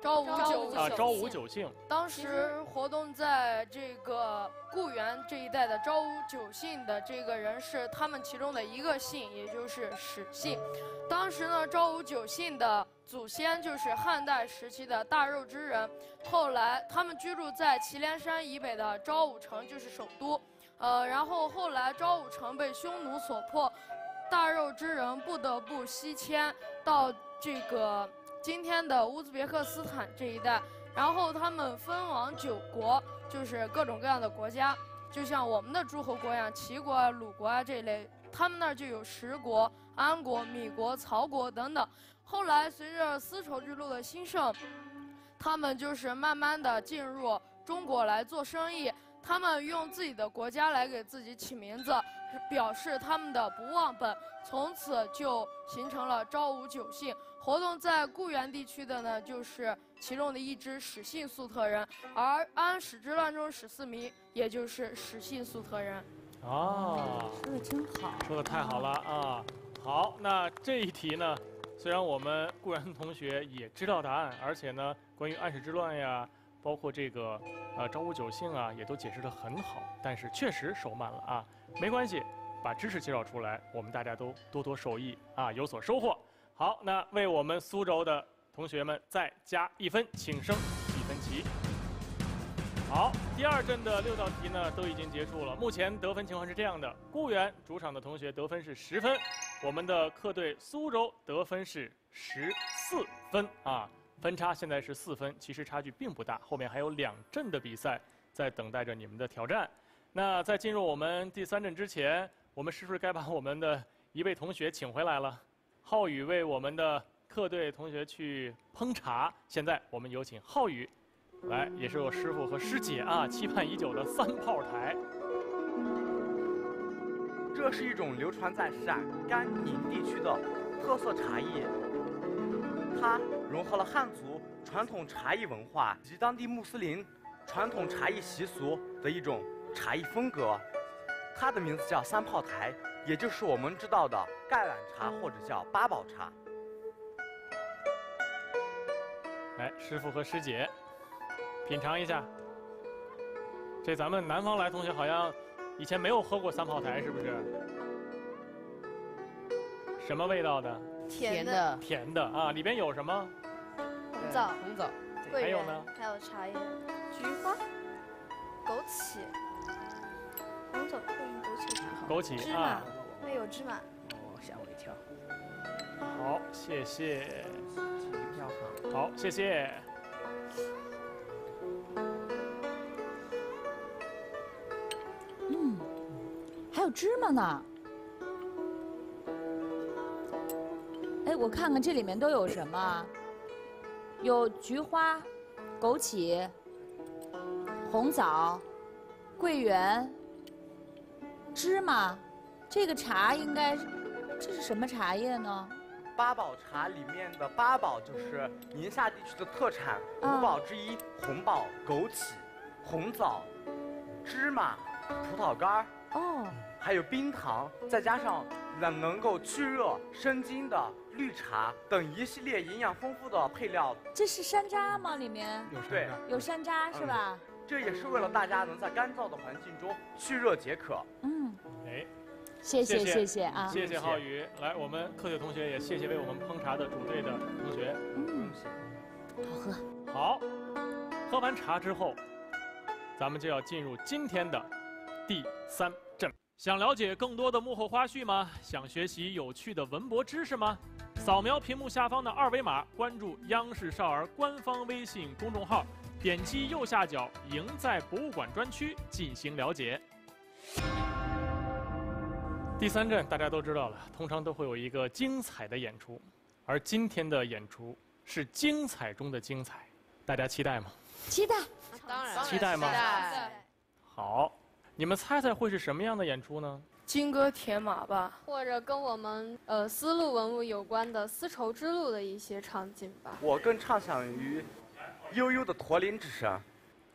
昭武九姓，当时活动在这个固原这一带的昭武九姓的这个人是他们其中的一个姓，也就是史姓。当时呢，昭武九姓的祖先就是汉代时期的大肉之人，后来他们居住在祁连山以北的昭武城，就是首都。然后后来昭武城被匈奴所破，大肉之人不得不西迁到这个 今天的乌兹别克斯坦这一带，然后他们分往9国，就是各种各样的国家，就像我们的诸侯国呀、齐国啊、鲁国啊这一类，他们那儿就有石国、安国、米国、曹国等等。后来随着丝绸之路的兴盛，他们就是慢慢的进入中国来做生意，他们用自己的国家来给自己起名字，表示他们的不忘本，从此就形成了昭武九姓。 活动在固原地区的呢，就是其中的一支史姓粟特人，而安史之乱中史思明，也就是史姓粟特人。啊，说的真好，说的太好了啊！好，那这一题呢，虽然我们固原同学也知道答案，而且呢，关于安史之乱呀，包括这个昭武九姓啊，也都解释得很好，但是确实手慢了啊，没关系，把知识介绍出来，我们大家都多多受益啊，有所收获。 好，那为我们苏州的同学们再加1分，请升1分棋。好，第二阵的6道题呢都已经结束了，目前得分情况是这样的：固原主场的同学得分是10分，我们的客队苏州得分是14分啊，分差现在是4分，其实差距并不大，后面还有2阵的比赛在等待着你们的挑战。那在进入我们第3阵之前，我们是不是该把我们的一位同学请回来了？ 浩宇为我们的客队同学去烹茶，现在我们有请浩宇，来，也是我师傅和师姐啊期盼已久的3炮台。这是一种流传在陕甘宁地区的特色茶叶，它融合了汉族传统茶艺文化及当地穆斯林传统茶艺习俗的一种茶艺风格，它的名字叫3炮台。 也就是我们知道的盖碗茶，或者叫八宝茶。来，师傅和师姐品尝一下。这咱们南方来同学好像以前没有喝过3炮台，是不是？什么味道的？甜的。甜的啊，里边有什么？红枣，还有呢？还有茶叶、菊花、枸杞、红枣桂圆、枸杞茶。 枸杞啊，还有芝麻。哦，吓我一跳。好，谢谢。好，谢谢。嗯，还有芝麻呢。哎，我看看这里面都有什么？有菊花、枸杞、红枣、桂圆。 芝麻，这个茶应该，这是什么茶叶呢？八宝茶里面的八宝就是宁夏地区的特产5宝之一：红宝、枸杞、红枣、芝麻、葡萄干哦，还有冰糖，再加上能够去热生津的绿茶等一系列营养丰富的配料。这是山楂吗？里面有对，有山楂是吧？这也是为了大家能在干燥的环境中去热解渴。嗯。 哎，谢谢啊！谢谢浩宇，来，我们客队同学也谢谢为我们烹茶的主队的同学。嗯，好喝。好，喝完茶之后，咱们就要进入今天的第3阵。想了解更多的幕后花絮吗？想学习有趣的文博知识吗？扫描屏幕下方的2维码，关注央视少儿官方微信公众号，点击右下角“赢在博物馆”专区进行了解。第三站大家都知道了，通常都会有一个精彩的演出，而今天的演出是精彩中的精彩，大家期待吗？期待，当然期待吗？期待。好，你们猜猜会是什么样的演出呢？金戈铁马吧，或者跟我们丝路文物有关的丝绸之路的一些场景吧。我更畅想于悠悠的驼铃之声。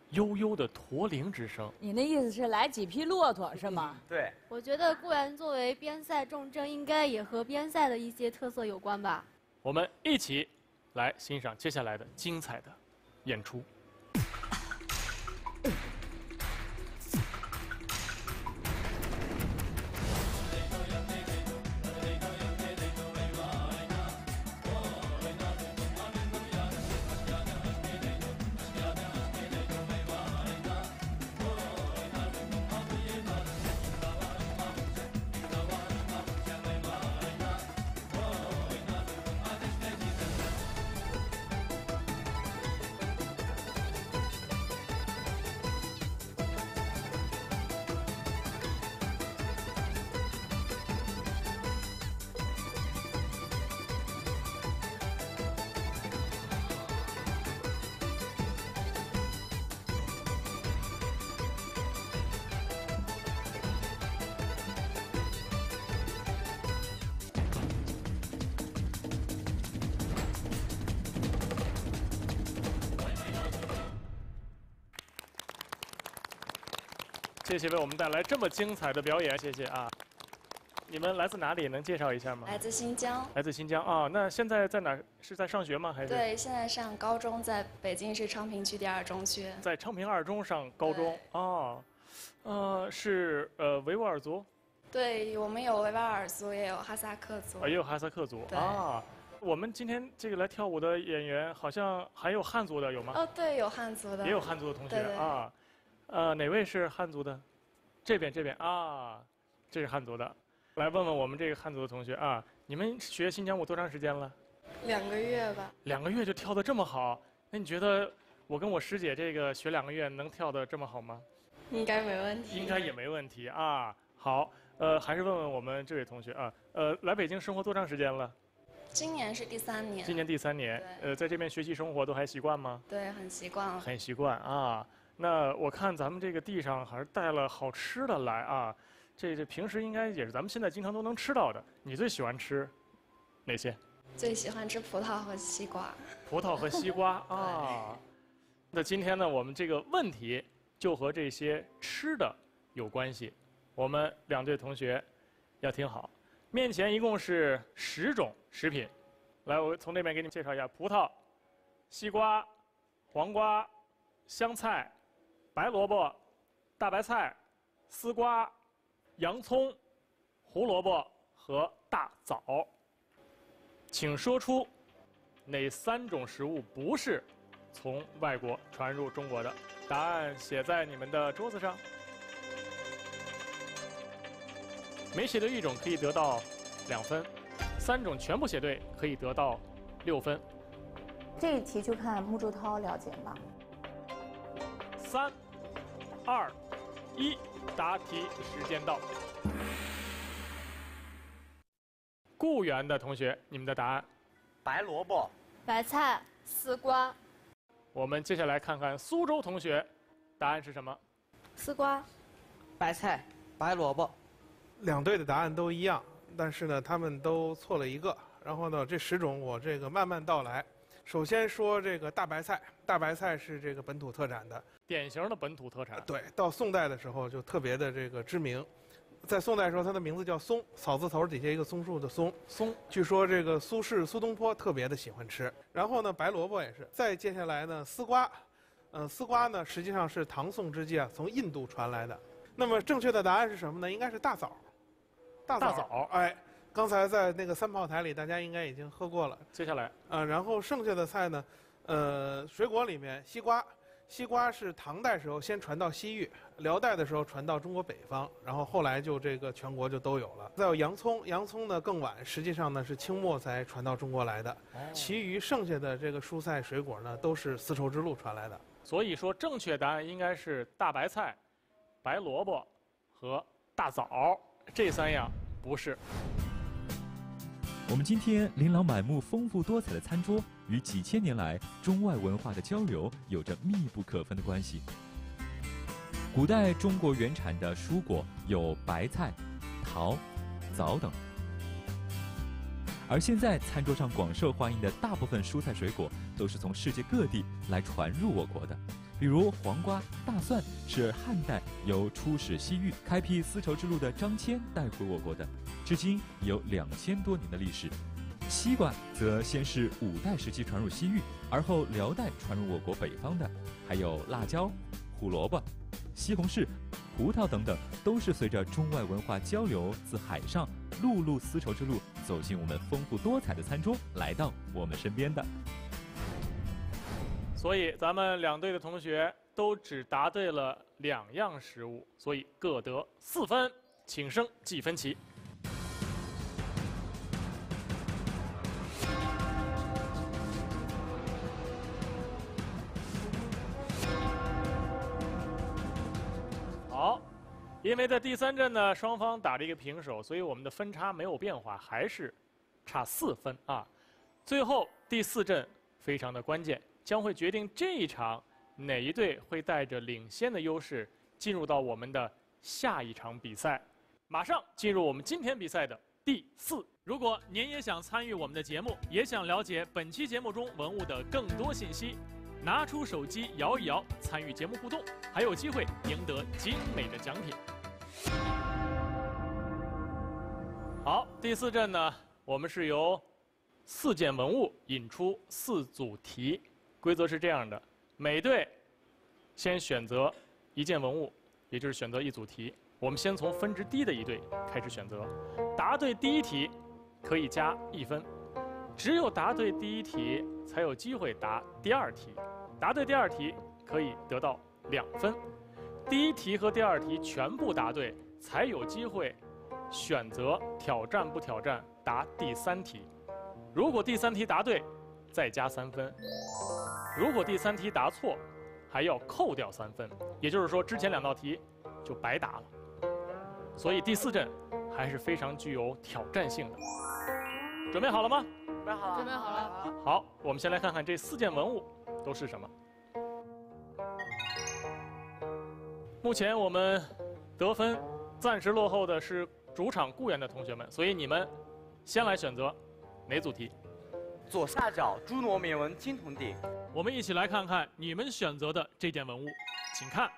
悠悠的驼铃之声，你那意思是来几匹骆驼是吗？对，我觉得固然作为边塞重镇，应该也和边塞的一些特色有关吧。我们一起来欣赏接下来的精彩的演出。谢谢为我们带来这么精彩的表演，谢谢啊！你们来自哪里？能介绍一下吗？来自新疆。来自新疆啊、哦！那现在在哪？是在上学吗？还是？对，现在上高中，在北京市昌平区第二中学。在昌平二中上高中哦，是维吾尔族。对，我们有维吾尔族，也有哈萨克族。也有哈萨克族啊。 我们今天这个来跳舞的演员，好像还有汉族的，有吗？哦，对，有汉族的，也有汉族的同学啊。哪位是汉族的？这边啊，这是汉族的。来问问我们这个汉族的同学啊，你们学新疆舞多长时间了？2个月吧。2个月就跳得这么好？那你觉得我跟我师姐这个学2个月能跳得这么好吗？应该没问题。应该也没问题啊。好，还是问问我们这位同学啊，来北京生活多长时间了？ 今年是第3年，今年第3年，在这边学习生活都还习惯吗？对，很习惯了，很习惯啊。那我看咱们这个地上还是带了好吃的来啊，这平时应该也是咱们现在经常都能吃到的。你最喜欢吃哪些？最喜欢吃葡萄和西瓜。葡萄和西瓜啊。那今天呢，我们这个问题就和这些吃的有关系。我们2队同学要听好。 面前一共是10种食品，来，我从这边给你们介绍一下：葡萄、西瓜、黄瓜、香菜、白萝卜、大白菜、丝瓜、洋葱、胡萝卜和大枣。请说出哪3种食物不是从外国传入中国的？答案写在你们的桌子上。 每写对1种可以得到2分，3种全部写对可以得到6分。这一题就看穆柱涛了解吧。3、2、1，答题时间到。固原的同学，你们的答案：白萝卜、白菜、丝瓜。我们接下来看看苏州同学，答案是什么？丝瓜、白菜、白萝卜。 2队的答案都一样，但是呢，他们都错了1个。然后呢，这10种我这个慢慢道来。首先说这个大白菜，大白菜是这个本土特产的，典型的本土特产。对，到宋代的时候就特别的这个知名。在宋代的时候，它的名字叫松，草字头底下一个松树的松。松，据说这个苏轼、苏东坡特别的喜欢吃。然后呢，白萝卜也是。再接下来呢，丝瓜，丝瓜呢实际上是唐宋之际啊从印度传来的。那么正确的答案是什么呢？应该是大枣。 大枣，哎，刚才在那个3炮台里，大家应该已经喝过了。接下来，然后剩下的菜呢，水果里面西瓜，西瓜是唐代时候先传到西域，辽代的时候传到中国北方，然后后来就这个全国就都有了。再有洋葱，洋葱呢更晚，实际上呢是清末才传到中国来的。其余剩下的这个蔬菜水果呢，都是丝绸之路传来的。所以说，正确答案应该是大白菜、白萝卜和大枣。 这3样不是。我们今天琳琅满目、丰富多彩的餐桌，与几千年来中外文化的交流有着密不可分的关系。古代中国原产的蔬果有白菜、桃、枣等，而现在餐桌上广受欢迎的大部分蔬菜水果都是从世界各地来传入我国的。 比如黄瓜、大蒜是汉代由出使西域、开辟丝绸之路的张骞带回我国的，至今有2000多年的历史。西瓜则先是5代时期传入西域，而后辽代传入我国北方的。还有辣椒、胡萝卜、西红柿、葡萄等等，都是随着中外文化交流，自海上、陆路丝绸之路走进我们丰富多彩的餐桌，来到我们身边的。 所以咱们两队的同学都只答对了2样食物，所以各得4分，请升计分棋。好，因为在第3阵呢，双方打了一个平手，所以我们的分差没有变化，还是差4分啊。最后第4阵非常的关键。 将会决定这一场哪一队会带着领先的优势进入到我们的下一场比赛。马上进入我们今天比赛的第4。如果您也想参与我们的节目，也想了解本期节目中文物的更多信息，拿出手机摇一摇，参与节目互动，还有机会赢得精美的奖品。好，第4阵呢，我们是由4件文物引出4组题。 规则是这样的：每队先选择1件文物，也就是选择1组题。我们先从分值低的一队开始选择，答对第1题可以加1分，只有答对第1题才有机会答第2题。答对第2题可以得到2分，第1题和第2题全部答对才有机会选择挑战不挑战答第3题。如果第3题答对， 再加3分，如果第3题答错，还要扣掉3分，也就是说之前2道题就白答了。所以第4阵还是非常具有挑战性的。准备好了吗？准备好了。准备好了。好，我们先来看看这4件文物都是什么。目前我们得分暂时落后的是主场固原的同学们，所以你们先来选择哪组题。 左下角朱挪铭文金铜鼎，我们一起来看看你们选择的这件文物，请看。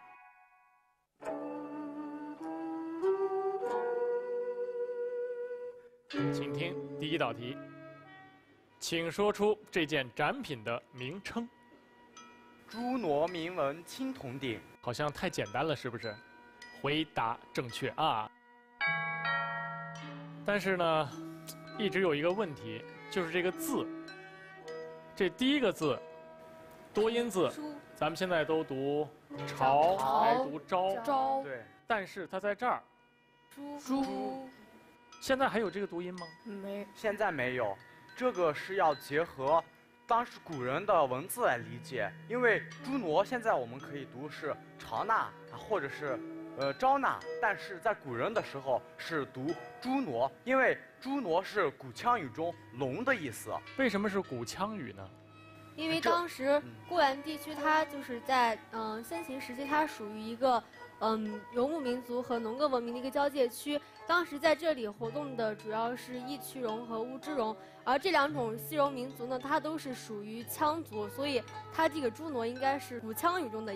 请听第1道题，请说出这件展品的名称。朱挪铭文金铜鼎，好像太简单了，是不是？回答正确啊！但是呢，一直有一个问题。 就是这个字，这第1个字，多音字，咱们现在都读朝，还读昭，对。但是它在这儿，朱。现在还有这个读音吗？没，现在没有。这个是要结合当时古人的文字来理解，因为朱挪现在我们可以读是朝那，或者是昭那，但是在古人的时候是读朱挪，因为。 朱挪是古羌语中龙的意思。为什么是古羌语呢？因为当时固原地区，它就是在先秦时期，它属于一个游牧民族和农耕文明的一个交界区。当时在这里活动的主要是义渠戎和乌支戎，而这2种西戎民族呢，它都是属于羌族，所以它这个朱挪应该是古羌语中的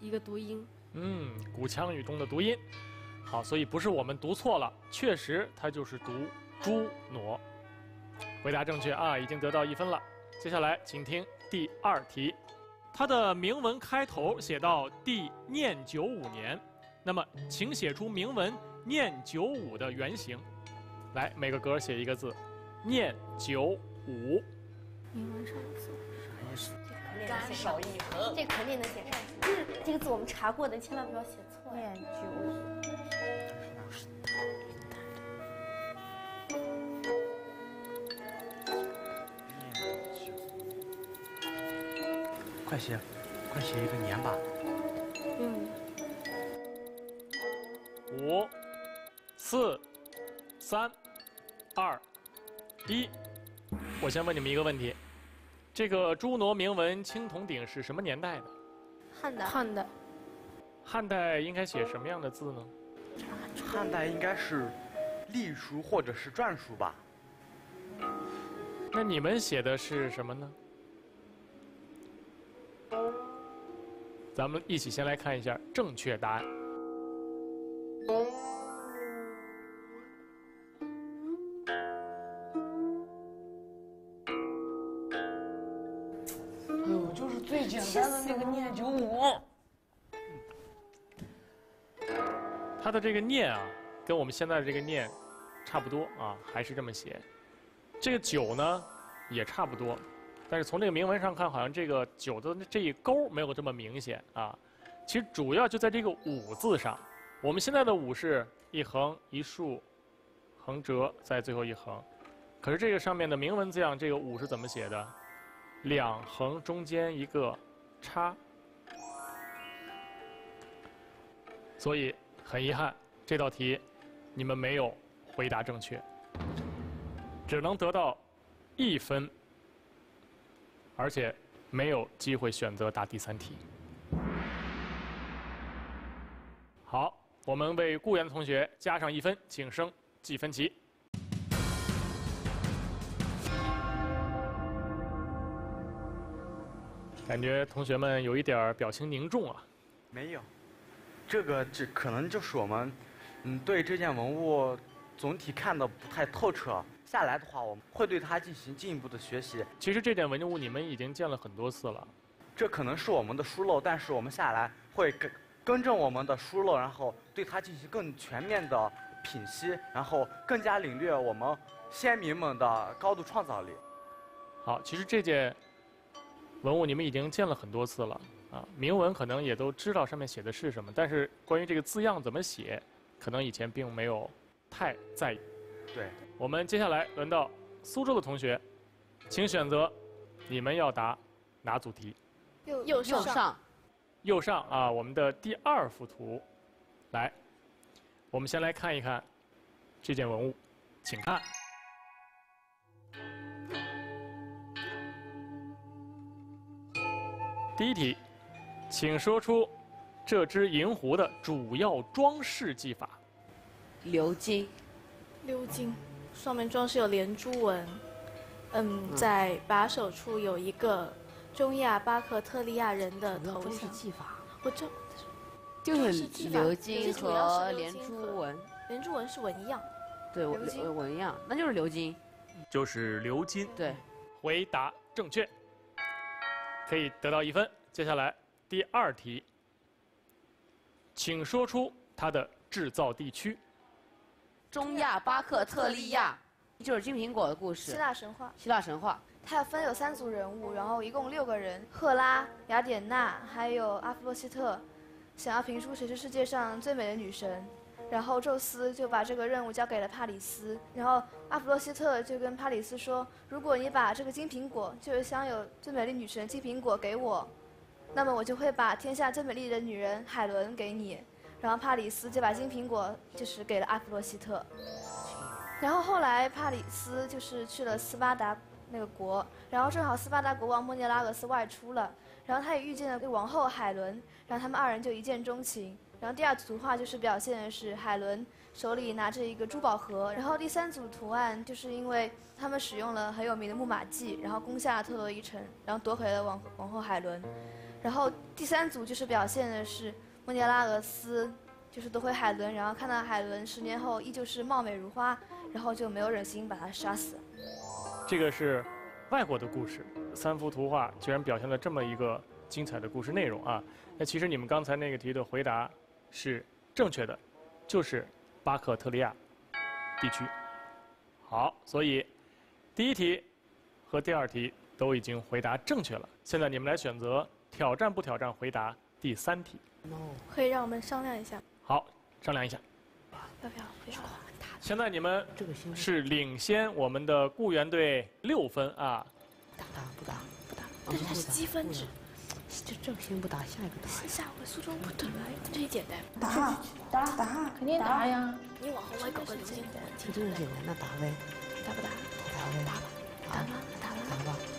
一个读音。嗯，古羌语中的读音。 好，所以不是我们读错了，确实它就是读朱挪。回答正确啊，已经得到1分了。接下来请听第2题，它的铭文开头写到“帝念95年”，那么请写出铭文“念95”的原型。来，每个格写一个字，“念95”。铭文上字啥意思？少一横，这肯定能写上。这个字我们查过的，千万不要写错。念95。 快写一个年吧。5、4、3、2、1，我先问你们一个问题：这个朱傩铭文青铜鼎是什么年代的？汉代。汉代。汉代应该写什么样的字呢？汉代应该是隶书或者是篆书吧。那你们写的是什么呢？咱们一起先来看一下正确答案。 最简单的那个念95，它的这个念啊，跟我们现在的这个念差不多啊，还是这么写。这个9呢，也差不多，但是从这个铭文上看，好像这个9的这一勾没有这么明显啊。其实主要就在这个5字上。我们现在的5是一横一竖，横折在最后一横，可是这个上面的铭文字样，这个5是怎么写的？ 两横中间一个叉，所以很遗憾，这道题你们没有回答正确，只能得到1分，而且没有机会选择答第3题。好，我们为顾源同学加上1分，请升计分题。 感觉同学们有一点表情凝重啊。没有，这可能就是我们，对这件文物总体看得不太透彻。下来的话，我们会对它进行进一步的学习。其实这件文物你们已经见了很多次了，这可能是我们的疏漏，但是我们下来会更正我们的疏漏，然后对它进行更全面的品析，然后更加领略我们先民们的高度创造力。好，其实这件 文物你们已经见了很多次了啊，铭文可能也都知道上面写的是什么，但是关于这个字样怎么写，可能以前并没有太在意。对，我们接下来轮到苏州的同学，请选择，你们要答哪组题？右上啊，我们的第2幅图，来，我们先来看一看这件文物，请看。 第1题，请说出这只银壶的主要装饰技法。鎏金，鎏金，上面装饰有连珠纹。在把手处有一个中亚巴克特利亚人的头上。装饰技法，我这就是鎏金和连珠纹。连珠纹是纹样。对，纹样，那就是鎏金。就是鎏金。对，回答正确。 可以得到1分。接下来第2题，请说出它的制造地区。中亚巴克特利亚，就是金苹果的故事。希腊神话。希腊神话。它分有3组人物，然后一共6个人：赫拉、雅典娜，还有阿弗洛西特，想要评出谁是世界上最美的女神。然后宙斯就把这个任务交给了帕里斯，然后阿弗洛西特就跟帕里斯说：“如果你把这个金苹果，就是享有最美丽女神金苹果给我，那么我就会把天下最美丽的女人海伦给你。”然后帕里斯就把金苹果就是给了阿弗洛西特。然后后来帕里斯就是去了斯巴达那个国，然后正好斯巴达国王莫涅拉俄斯外出了，然后他也遇见了王后海伦，然后他们2人就一见钟情。 然后第2组图画就是表现的是海伦手里拿着一个珠宝盒，然后第3组图案就是因为他们使用了很有名的木马计，然后攻下了特洛伊城，然后夺回了王后海伦。然后第3组就是表现的是莫涅拉俄斯就是夺回海伦，然后看到海伦10年后依旧是貌美如花，然后就没有忍心把她杀死。这个是外国的故事，3幅图画居然表现了这么一个精彩的故事内容啊！那其实你们刚才那个题的回答 是正确的，就是巴克特利亚地区。好，所以第1题和第2题都已经回答正确了。现在你们来选择挑战不挑战回答第3题。No， 可以让我们商量一下。好，商量一下。要不要回答？现在你们是领先我们的顾源队6分啊。打不打？但是它是积分制。这个先不答，下一个答。下回苏州不得了，这简单。答，肯定答呀！你往后还搞个流星火，这么简单，那答呗。答不答？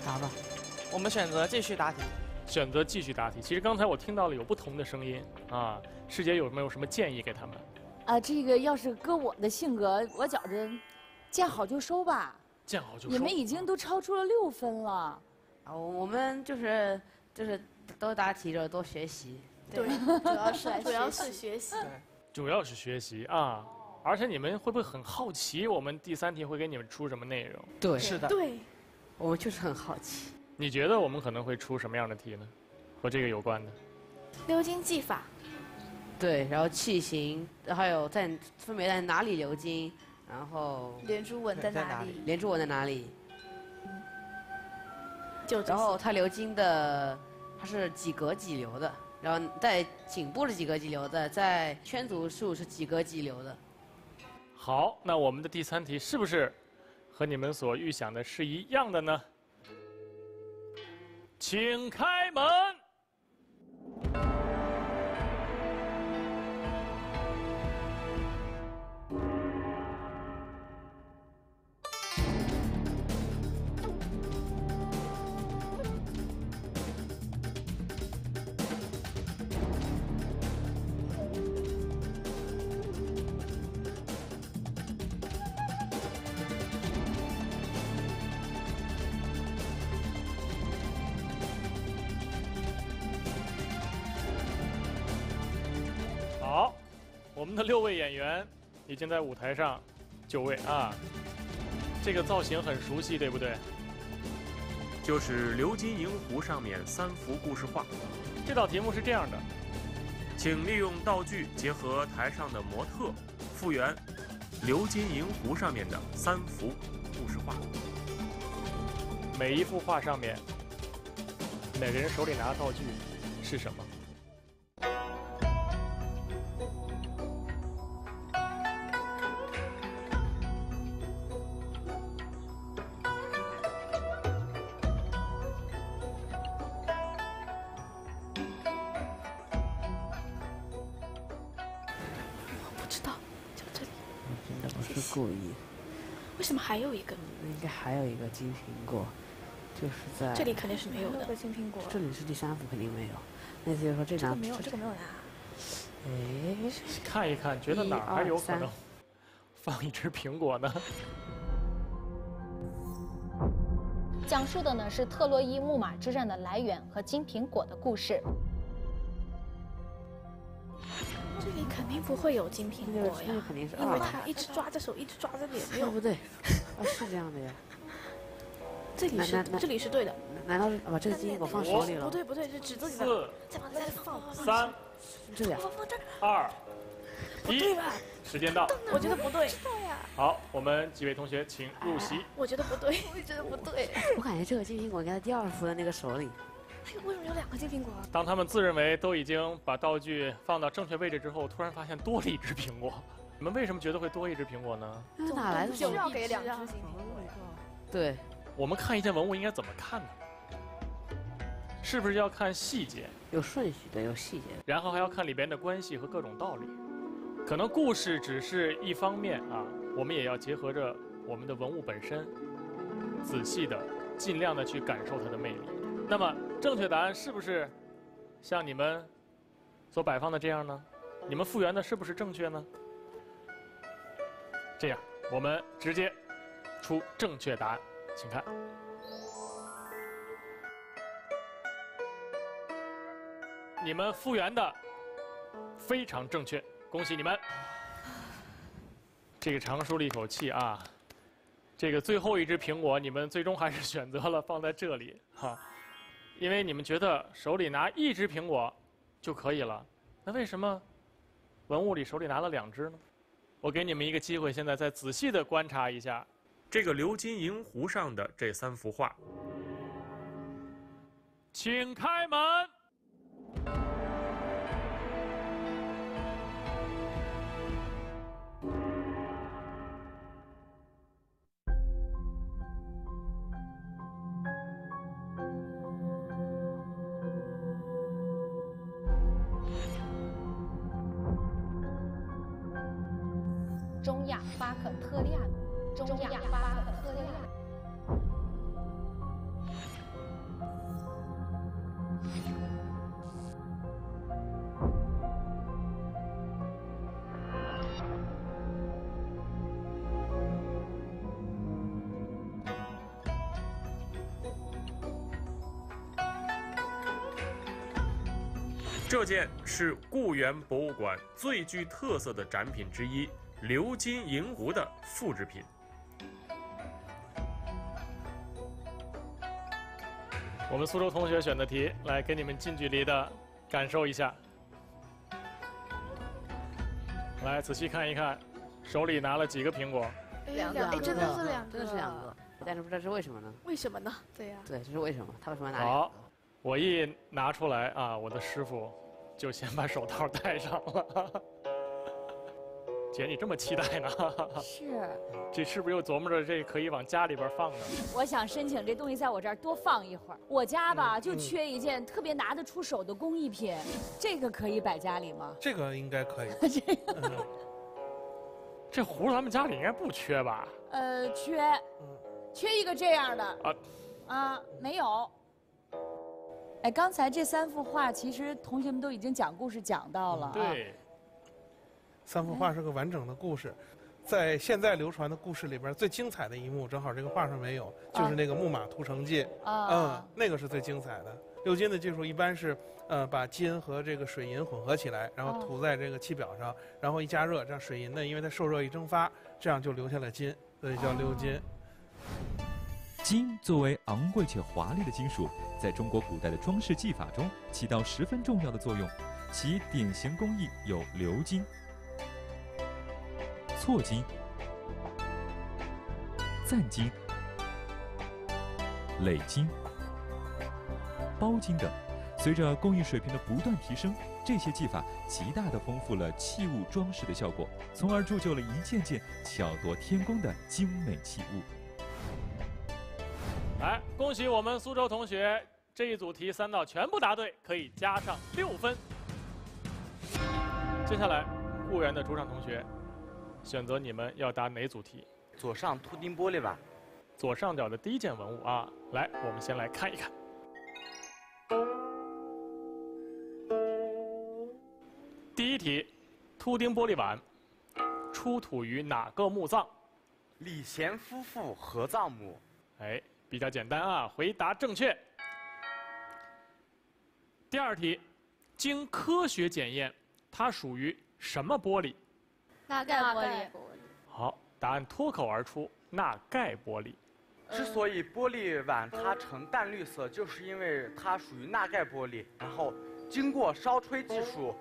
答吧。我们选择继续答题。选择继续答题。其实刚才我听到了有不同的声音啊，师姐有没有什么建议给他们？啊，这个要是搁我的性格，我觉着见好就收吧。见好就收。你们已经都超出了6分了。啊，我们就是多答题了，多学习。对，主要是学习。对，主要是学习啊！而且你们会不会很好奇，我们第3题会给你们出什么内容？对，是的。对，我们就是很好奇。你觉得我们可能会出什么样的题呢？和这个有关的？流经技法。对，然后器型，还有在分别在哪里流经，然后连珠纹在哪里？连珠纹在哪里？然后它流经的，它是几格几流的，然后在颈部是几格几流的，在圈足处是几格几流的。好，那我们的第3题是不是和你们所预想的是一样的呢？请开门。我们的6位演员已经在舞台上，9位啊，这个造型很熟悉，对不对？就是《流金银湖》上面3幅故事画。这道题目是这样的，请利用道具结合台上的模特，复原《流金银湖》上面的3幅故事画。每一幅画上面，每个人手里拿的道具是什么？ 故意，为什么还有一个？应该还有一个金苹果，就是在这里肯定是没有的。金苹果，这里是第3幅肯定没有。那就是说这个没有拿。哎，看一看，觉得哪儿还有可能放一只苹果呢？讲述的呢是特洛伊木马之战的来源和金苹果的故事。 这里肯定不会有金苹果呀，因为他一直抓着手，一直抓着脸，没有不对，啊是这样的呀。这里是对的。难道是把这个金苹果放手里了？不对，是指自己的。再放。3、2、1，时间到。我觉得不对。好，我们几位同学请入席。我觉得不对，我也觉得不对。我感觉这个金苹果应该在第2幅的那个手里。 哎，为什么有2个金苹果？当他们自认为都已经把道具放到正确位置之后，突然发现多了一只苹果。你们为什么觉得会多一只苹果呢？哪来的？就要给2只金苹果。对，我们看一件文物应该怎么看呢？是不是要看细节？有顺序的，有细节。然后还要看里边的关系和各种道理。可能故事只是一方面啊，我们也要结合着我们的文物本身，仔细的、尽量的去感受它的魅力。那么。 正确答案是不是像你们所摆放的这样呢？你们复原的是不是正确呢？这样，我们直接出正确答案，请看。你们复原的非常正确，恭喜你们！这个长舒了一口气啊，这个最后一只苹果，你们最终还是选择了放在这里哈。 因为你们觉得手里拿1只苹果就可以了，那为什么文物里手里拿了2只呢？我给你们一个机会，现在再仔细的观察一下这个流金银湖上的这3幅画。请开门。中亚巴克特利亚奴，中亚巴克特利亚奴。 这件是固原博物馆最具特色的展品之一——鎏金银壶的复制品。我们苏州同学选的题，来给你们近距离的感受一下。来，仔细看一看，手里拿了几个苹果？2个，哎，真的是2个，真的是2个。但是不知道是为什么呢？为什么呢？对呀。对，这是为什么？他为什么拿？好，我一拿出来啊，我的师傅。 就先把手套戴上了，姐，你这么期待呢？是。这是不是又琢磨着这可以往家里边放呢？我想申请这东西在我这儿多放一会儿。我家吧就缺一件特别拿得出手的工艺品，这个可以摆家里吗？这个应该可以。这个，这壶咱们家里应该不缺吧？缺一个这样的。啊，没有。 哎，刚才这3幅画，其实同学们都已经讲故事讲到了。对，3幅画是个完整的故事，在现在流传的故事里边，最精彩的一幕，正好这个画上没有，就是那个木马屠城记。啊，那个是最精彩的。鎏金的技术一般是，把金和这个水银混合起来，然后涂在这个器表上，然后一加热，这样水银呢，因为它受热一蒸发，这样就留下了金，所以叫鎏金。 金作为昂贵且华丽的金属，在中国古代的装饰技法中起到十分重要的作用。其典型工艺有鎏金、错金、錾金、垒金、包金等。随着工艺水平的不断提升，这些技法极大地丰富了器物装饰的效果，从而铸就了一件件巧夺天工的精美器物。 来，恭喜我们苏州同学，这一组题3道全部答对，可以加上6分。接下来，固原的主场同学，选择你们要答哪组题？左上图钉玻璃吧。左上角的第一件文物啊，来，我们先来看一看。第一题，图钉玻璃碗，出土于哪个墓葬？李贤夫妇合葬墓。哎。 比较简单啊，回答正确。2题，经科学检验，它属于什么玻璃？钠钙玻璃。好，答案脱口而出，钠钙玻璃。之所以玻璃碗它呈淡绿色，就是因为它属于钠钙玻璃，然后经过烧吹技术，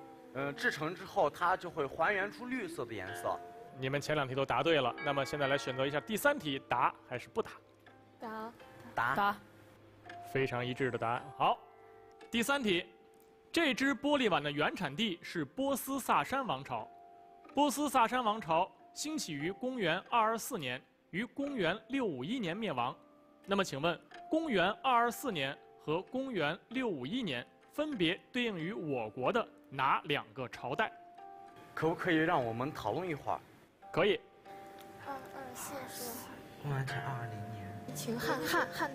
制成之后它就会还原出绿色的颜色。你们前2题都答对了，那么现在来选择一下第3题，答还是不答？ 答，非常一致的答案。好，第3题，这只玻璃碗的原产地是波斯萨珊王朝。波斯萨珊王朝兴起于公元224年，于公元651年灭亡。那么，请问公元224年和公元651年分别对应于我国的哪2个朝代？可不可以让我们讨论一会儿？可以。224是公元前220年。 秦汉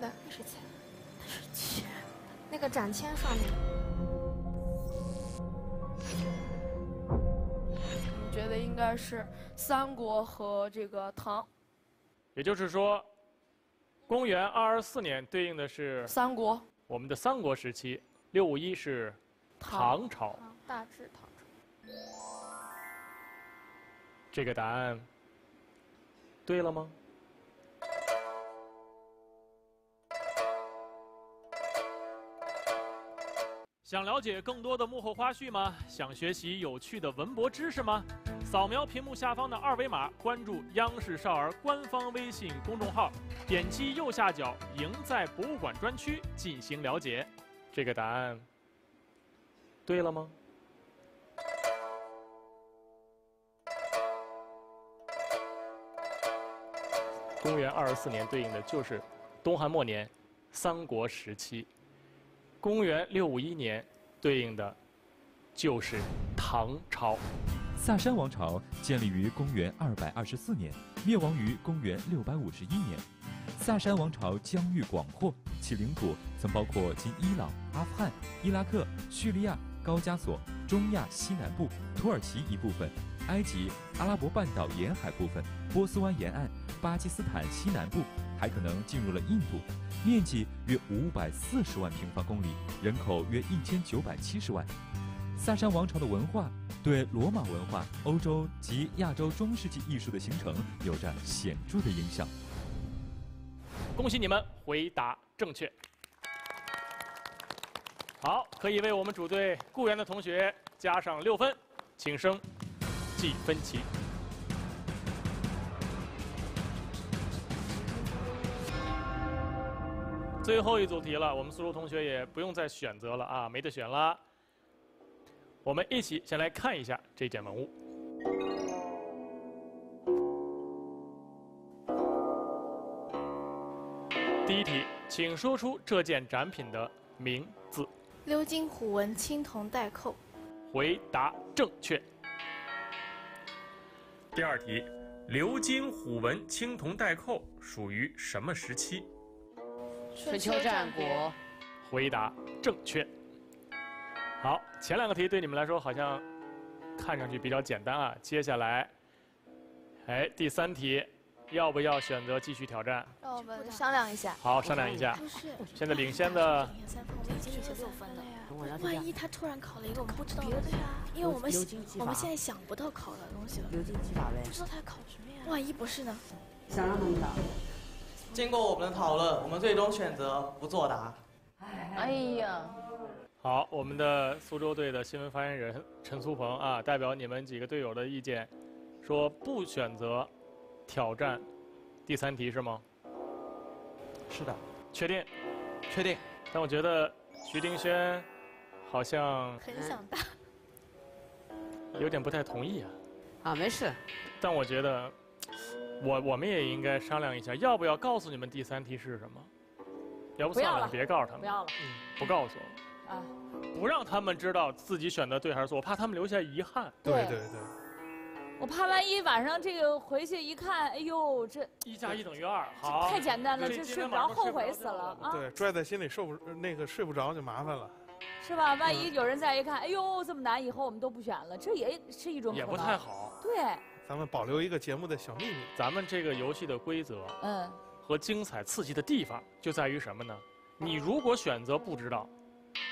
代27，那个展签上面，我觉得应该是3国和这个唐。也就是说，公元224年对应的是3国。我们的3国时期，651是唐朝，大致唐朝。这个答案对了吗？ 想了解更多的幕后花絮吗？想学习有趣的文博知识吗？扫描屏幕下方的2维码，关注央视少儿官方微信公众号，点击右下角“赢在博物馆”专区进行了解。这个答案对了吗？公元24年对应的就是东汉末年，3国时期。 公元651年对应的，就是唐朝。萨珊王朝建立于公元224年，灭亡于公元651年。萨珊王朝疆域广阔，其领土曾包括今伊朗、阿富汗、伊拉克、叙利亚、高加索、中亚西南部、土耳其一部分、埃及、阿拉伯半岛沿海部分、波斯湾沿岸、巴基斯坦西南部，还可能进入了印度。面积约540万平方公里，人口约1970万。萨珊王朝的文化对罗马文化、欧洲及亚洲中世纪艺术的形成有着显著的影响。恭喜你们回答正确。好，可以为我们主队顾源的同学加上6分，请升计分题。 最后一组题了，我们苏州同学也不用再选择了啊，没得选了。我们一起先来看一下这件文物。第一题，请说出这件展品的名字。鎏金虎纹青铜带扣。回答正确。第二题，鎏金虎纹青铜带扣属于什么时期？ 春秋战国，回答正确。好，前两个题对你们来说好像看上去比较简单啊。接下来，哎，第三题，要不要选择继续挑战？让我们商量一下。好，商量一下。现在领先的。3分了呀。万一他突然考了一个我们不知道的，对啊，因为我们现在想不到考的东西了。鎏金技法呗。不知道他考什么呀？万一不是呢？想让他们答。 经过我们的讨论，我们最终选择不作答。哎呀！好，我们的苏州队的新闻发言人陈苏鹏啊，代表你们几个队友的意见，说不选择挑战第三题是吗？是的。确定？确定。但我觉得徐丁轩好像很想答，有点不太同意啊。啊，没事。但我觉得。 我们也应该商量一下，要不要告诉你们第三题是什么？要不算了，别告诉他们。不要了，不告诉我。啊，不让他们知道自己选的对还是错，我怕他们留下遗憾。对。我怕万一晚上这个回去一看，哎呦，这1+1等于2，好，太简单了，这睡不着后悔死了啊！对，拽在心里睡不着就麻烦了。 是吧？万一有人再一看，哎呦，这么难，以后我们都不选了，这也是一种可能。也不太好。对。咱们保留一个节目的小秘密。咱们这个游戏的规则，和精彩刺激的地方就在于什么呢？你如果选择不知道，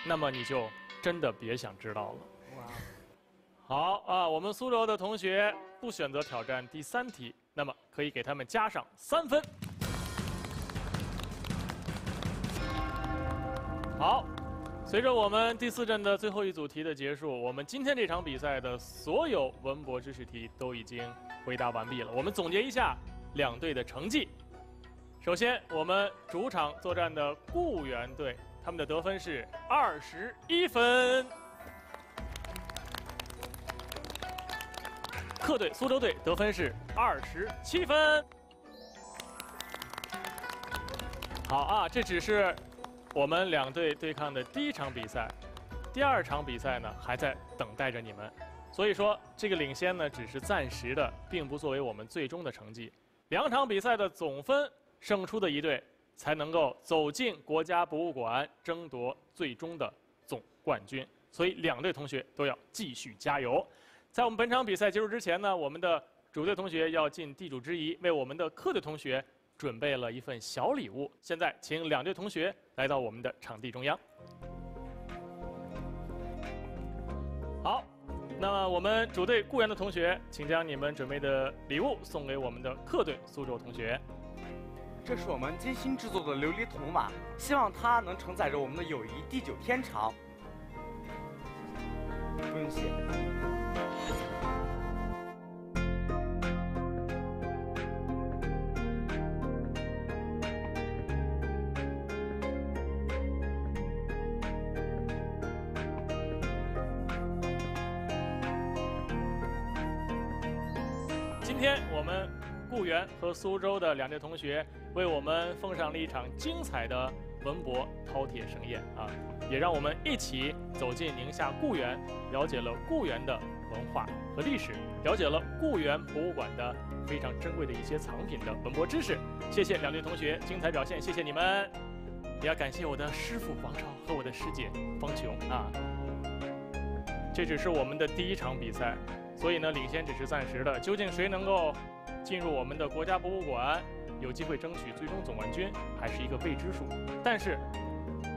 那么你就真的别想知道了。哇。好啊，我们苏州的同学不选择挑战第三题，那么可以给他们加上3分。好。 随着我们第4阵的最后一组题的结束，我们今天这场比赛的所有文博知识题都已经回答完毕了。我们总结一下两队的成绩。首先，我们主场作战的固原队，他们的得分是21分；客队苏州队得分是27分。好啊，这只是。 我们两队对抗的第一场比赛，第2场比赛呢还在等待着你们，所以说这个领先呢只是暂时的，并不作为我们最终的成绩。2场比赛的总分胜出的一队才能够走进国家博物馆，争夺最终的总冠军。所以2队同学都要继续加油。在我们本场比赛结束之前呢，我们的主队同学要尽地主之谊，为我们的客队同学。 准备了一份小礼物，现在请2队同学来到我们的场地中央。好，那么我们主队固原的同学，请将你们准备的礼物送给我们的客队苏州同学。这是我们精心制作的琉璃铜碗，希望它能承载着我们的友谊地久天长。不用谢。 固顾源和苏州的两位同学为我们奉上了一场精彩的文博饕餮盛宴啊，也让我们一起走进宁夏固原，了解了固原的文化和历史，了解了固原博物馆的非常珍贵的一些藏品的文博知识。谢谢两位同学精彩表现，谢谢你们，也要感谢我的师傅王超和我的师姐方琼啊。这只是我们的第一场比赛，所以呢，领先只是暂时的，究竟谁能够进入我们的国家博物馆？ 有机会争取最终总冠军还是一个未知数，但是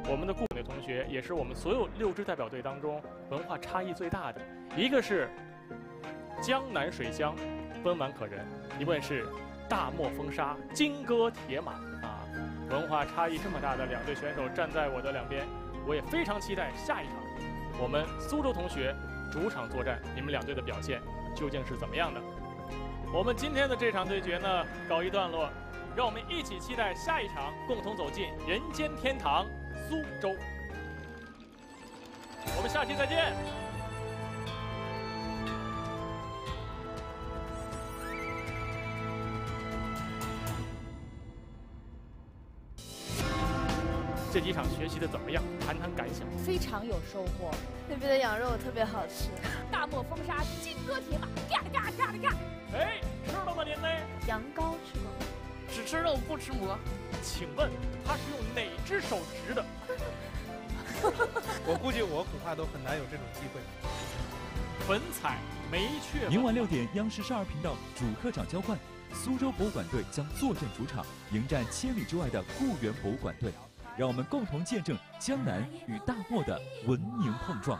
我们的顾源同学也是我们所有6支代表队当中文化差异最大的，一个是江南水乡温婉可人，一问是大漠风沙金戈铁马啊，文化差异这么大的两队选手站在我的两边，我也非常期待下一场我们苏州同学主场作战，你们两队的表现究竟是怎么样的？我们今天的这场对决呢，告一段落。 让我们一起期待下一场，共同走进人间天堂苏州。我们下期再见。这几场学习的怎么样？谈谈感想。非常有收获，那边的羊肉特别好吃。大漠风沙，金戈铁马，嘎嘎嘎嘎。哎，吃了吗您呢？羊羔吃了。 只吃肉不吃馍，请问他是用哪只手执的？我估计我恐怕都很难有这种机会。粉彩梅雀。明晚6点，央视12频道主客场交换，苏州博物馆队将坐镇主场，迎战千里之外的固原博物馆队。让我们共同见证江南与大漠的文明碰撞。